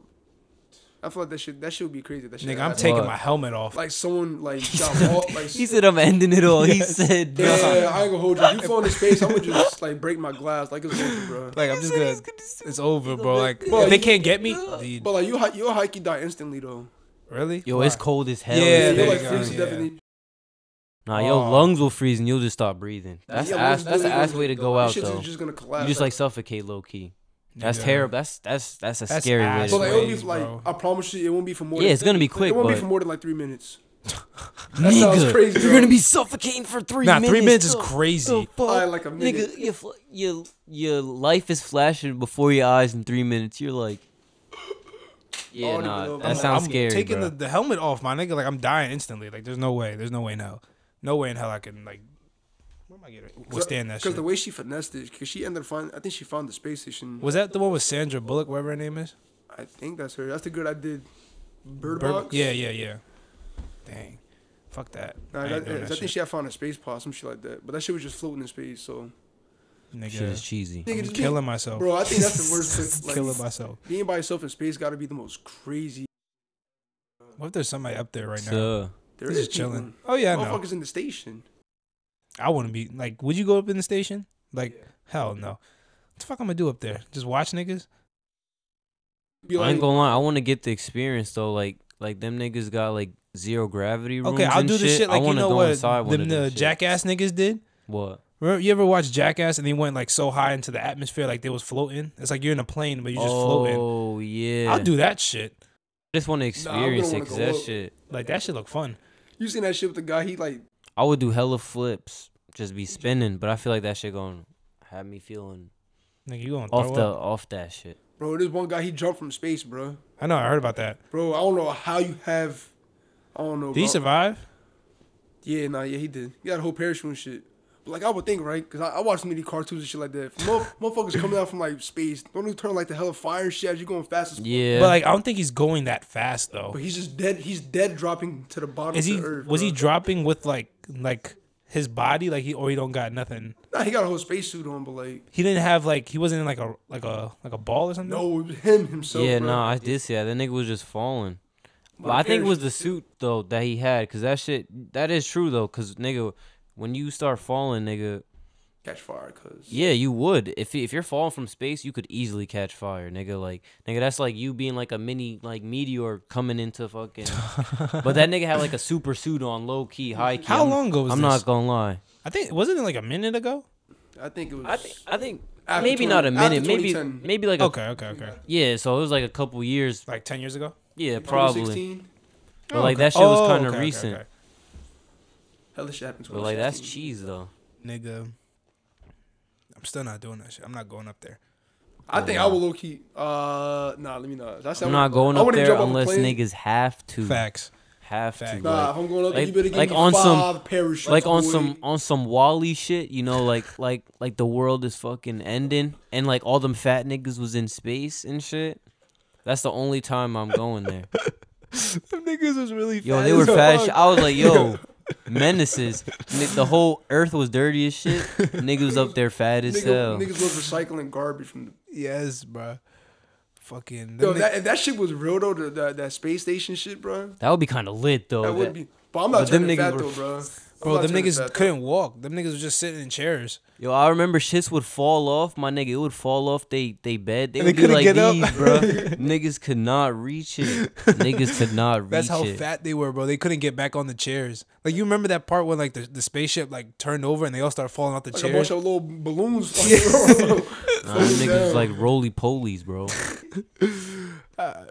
I feel like that shit would be crazy. That shit. Nigga, I'm taking my helmet off. Like someone like got walked. Like he said, I'm ending it all. He said, "Bro, I ain't gonna hold you. You fall into space, I'm gonna just like break my glass. Like it's over, bro. Like I'm just gonna. It's over, bro. Like if they can't get me. Dude. But like you'll hikey die instantly though. Really? Yo, it's cold as hell. Yeah, you're like freezing definitely. Nah, your lungs will freeze and you'll just stop breathing. That's the ass way to go out though. You just like suffocate low key. That's terrible. That's scary way. So like, it'll be like, bro. I promise you, it won't be for more. Yeah, it's gonna be quick. It won't be for more than like 3 minutes. That sounds crazy. You're gonna be suffocating for 3 minutes. Nah, 3 minutes is crazy. Like a minute. Nigga, your life is flashing before your eyes in 3 minutes. You're like, yeah, nah, that sounds scary. I'm taking the helmet off, my nigga. Like I'm dying instantly. Like there's no way. There's no way in hell. No way in hell I can like. Where am I getting? Withstand that shit. Because the way she finessed it, because she ended up finding, I think she found the space station. Was that the one with Sandra Bullock, whatever her name is? I think that's her. That's the girl I did. Bird Box? Yeah. Dang. Fuck that. Nah, I think she had found a space pod, some shit like that. But that shit was just floating in space, so. Nigga. Shit is cheesy. I'm killing myself. Bro, I think that's the worst. Like, killing myself. Being by yourself in space got to be the most crazy. What if there's somebody up there right now? They're just chilling. Oh, yeah, I know. Motherfuckers in the station. I wouldn't be like, would you go up in the station? Like, hell no. What the fuck I'm gonna do up there? Just watch niggas? Like, I ain't gonna lie, I wanna get the experience though. Like them niggas got like zero gravity rooms. Okay, I'll do this shit like you know what the Jackass niggas did? What? Remember, you ever watched Jackass and they went like so high into the atmosphere like they was floating? It's like you're in a plane but you're just floating. Oh yeah. I'll do that shit. I just want to experience it because that shit. Like, that shit look fun. You seen that shit with the guy? He like. I would do hella flips, just be spinning, but I feel like that shit gonna have me feeling. Nigga, you gonna throw up. Off that shit. Bro, this one guy, he jumped from space, bro. I know, I heard about that. Bro, I don't know how you have. I don't know. Did he survive? Yeah, nah, yeah, he did. He got a whole parachute and shit. But, like, I would think, right? Because I watch many cartoons and shit like that. Motherfuckers coming out from, like, space. Don't even turn, like, the hell of fire and shit as you're going fast as fuck. Yeah. But, like, I don't think he's going that fast, though. But he's just dead. He's dead dropping to the bottom of the earth. Was he dropping with, like his body? Like, he don't got nothing? Nah, he got a whole spacesuit on, but, like. He didn't have, like, he wasn't in, like a ball or something? No, it was himself. Yeah, bro. Nah, I did see that. That nigga was just falling. But I think it was the suit, though, that he had. Because that shit, that is true, though. Because, nigga, when you start falling, nigga. Catch fire, cuz. Yeah, you would. If you're falling from space, you could easily catch fire, nigga. Like, nigga, that's like you being like a mini, like, meteor coming into fucking. But that nigga had like a super suit on, low key, high key. How long ago was this? I'm not gonna lie. I think, wasn't it like a minute ago? I think it was. I think maybe not a minute. Maybe like a. Okay. Yeah, so it was like a couple years. Like 10 years ago? Yeah, probably. 2016? But like that shit was kind of recent. Okay. Hella shit happened. But like that's cheese though. Nigga, I'm still not doing that shit. I'm not going up there. I think I will low key. Nah, let me not. I'm not going up there unless niggas have to. Facts. Have to. Nah, if I'm going up there, you better get me 5 parachutes. Like on some Wally shit, you know, like the world is fucking ending, and like all them fat niggas was in space and shit. That's the only time I'm going there. Them niggas was really fat. Yo, they were fat. I was like, yo, menaces. The whole earth was dirty as shit. Niggas was up there fat as hell. Niggas was recycling garbage from the. Yes, bro. Fucking. Yo, if that shit was real, though, that space station shit, bro. That would be kind of lit, though. That would be. But I'm not turning fat, though, bro. Bro, them niggas couldn't walk. Them niggas was just sitting in chairs. Yo, I remember shits would fall off. My nigga, it would fall off they bed. They would be like these, bro. Niggas could not reach it. Niggas could not reach it. That's how fat they were, bro. They couldn't get back on the chairs. Like, you remember that part when, like, the spaceship, like, turned over and they all started falling off the chairs? A bunch of little balloons. Nah, niggas like roly-polies, bro.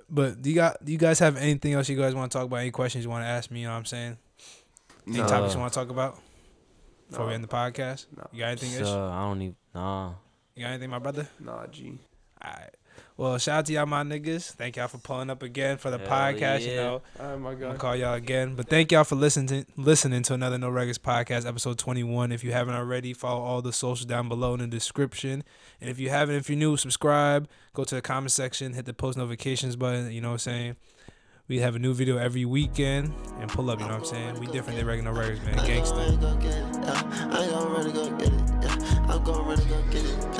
But do you guys have anything else you guys want to talk about? Any questions you want to ask me? You know what I'm saying? Any topics you want to talk about before we end the podcast? No. You got anything? I don't even. Nah. You got anything, my brother? Nah, G. All right. Well, shout out to y'all, my niggas. Thank y'all for pulling up again for the podcast. Yeah. You know, oh my God, I'll call y'all again. But thank y'all for listening to another No Regulars Podcast, episode 21. If you haven't already, follow all the socials down below in the description. And if you haven't, if you're new, subscribe. Go to the comment section, hit the post notifications button. You know what I'm saying? We have a new video every weekend and pull up, you know what I'm saying? We different than regular regulars, man. Gangsta.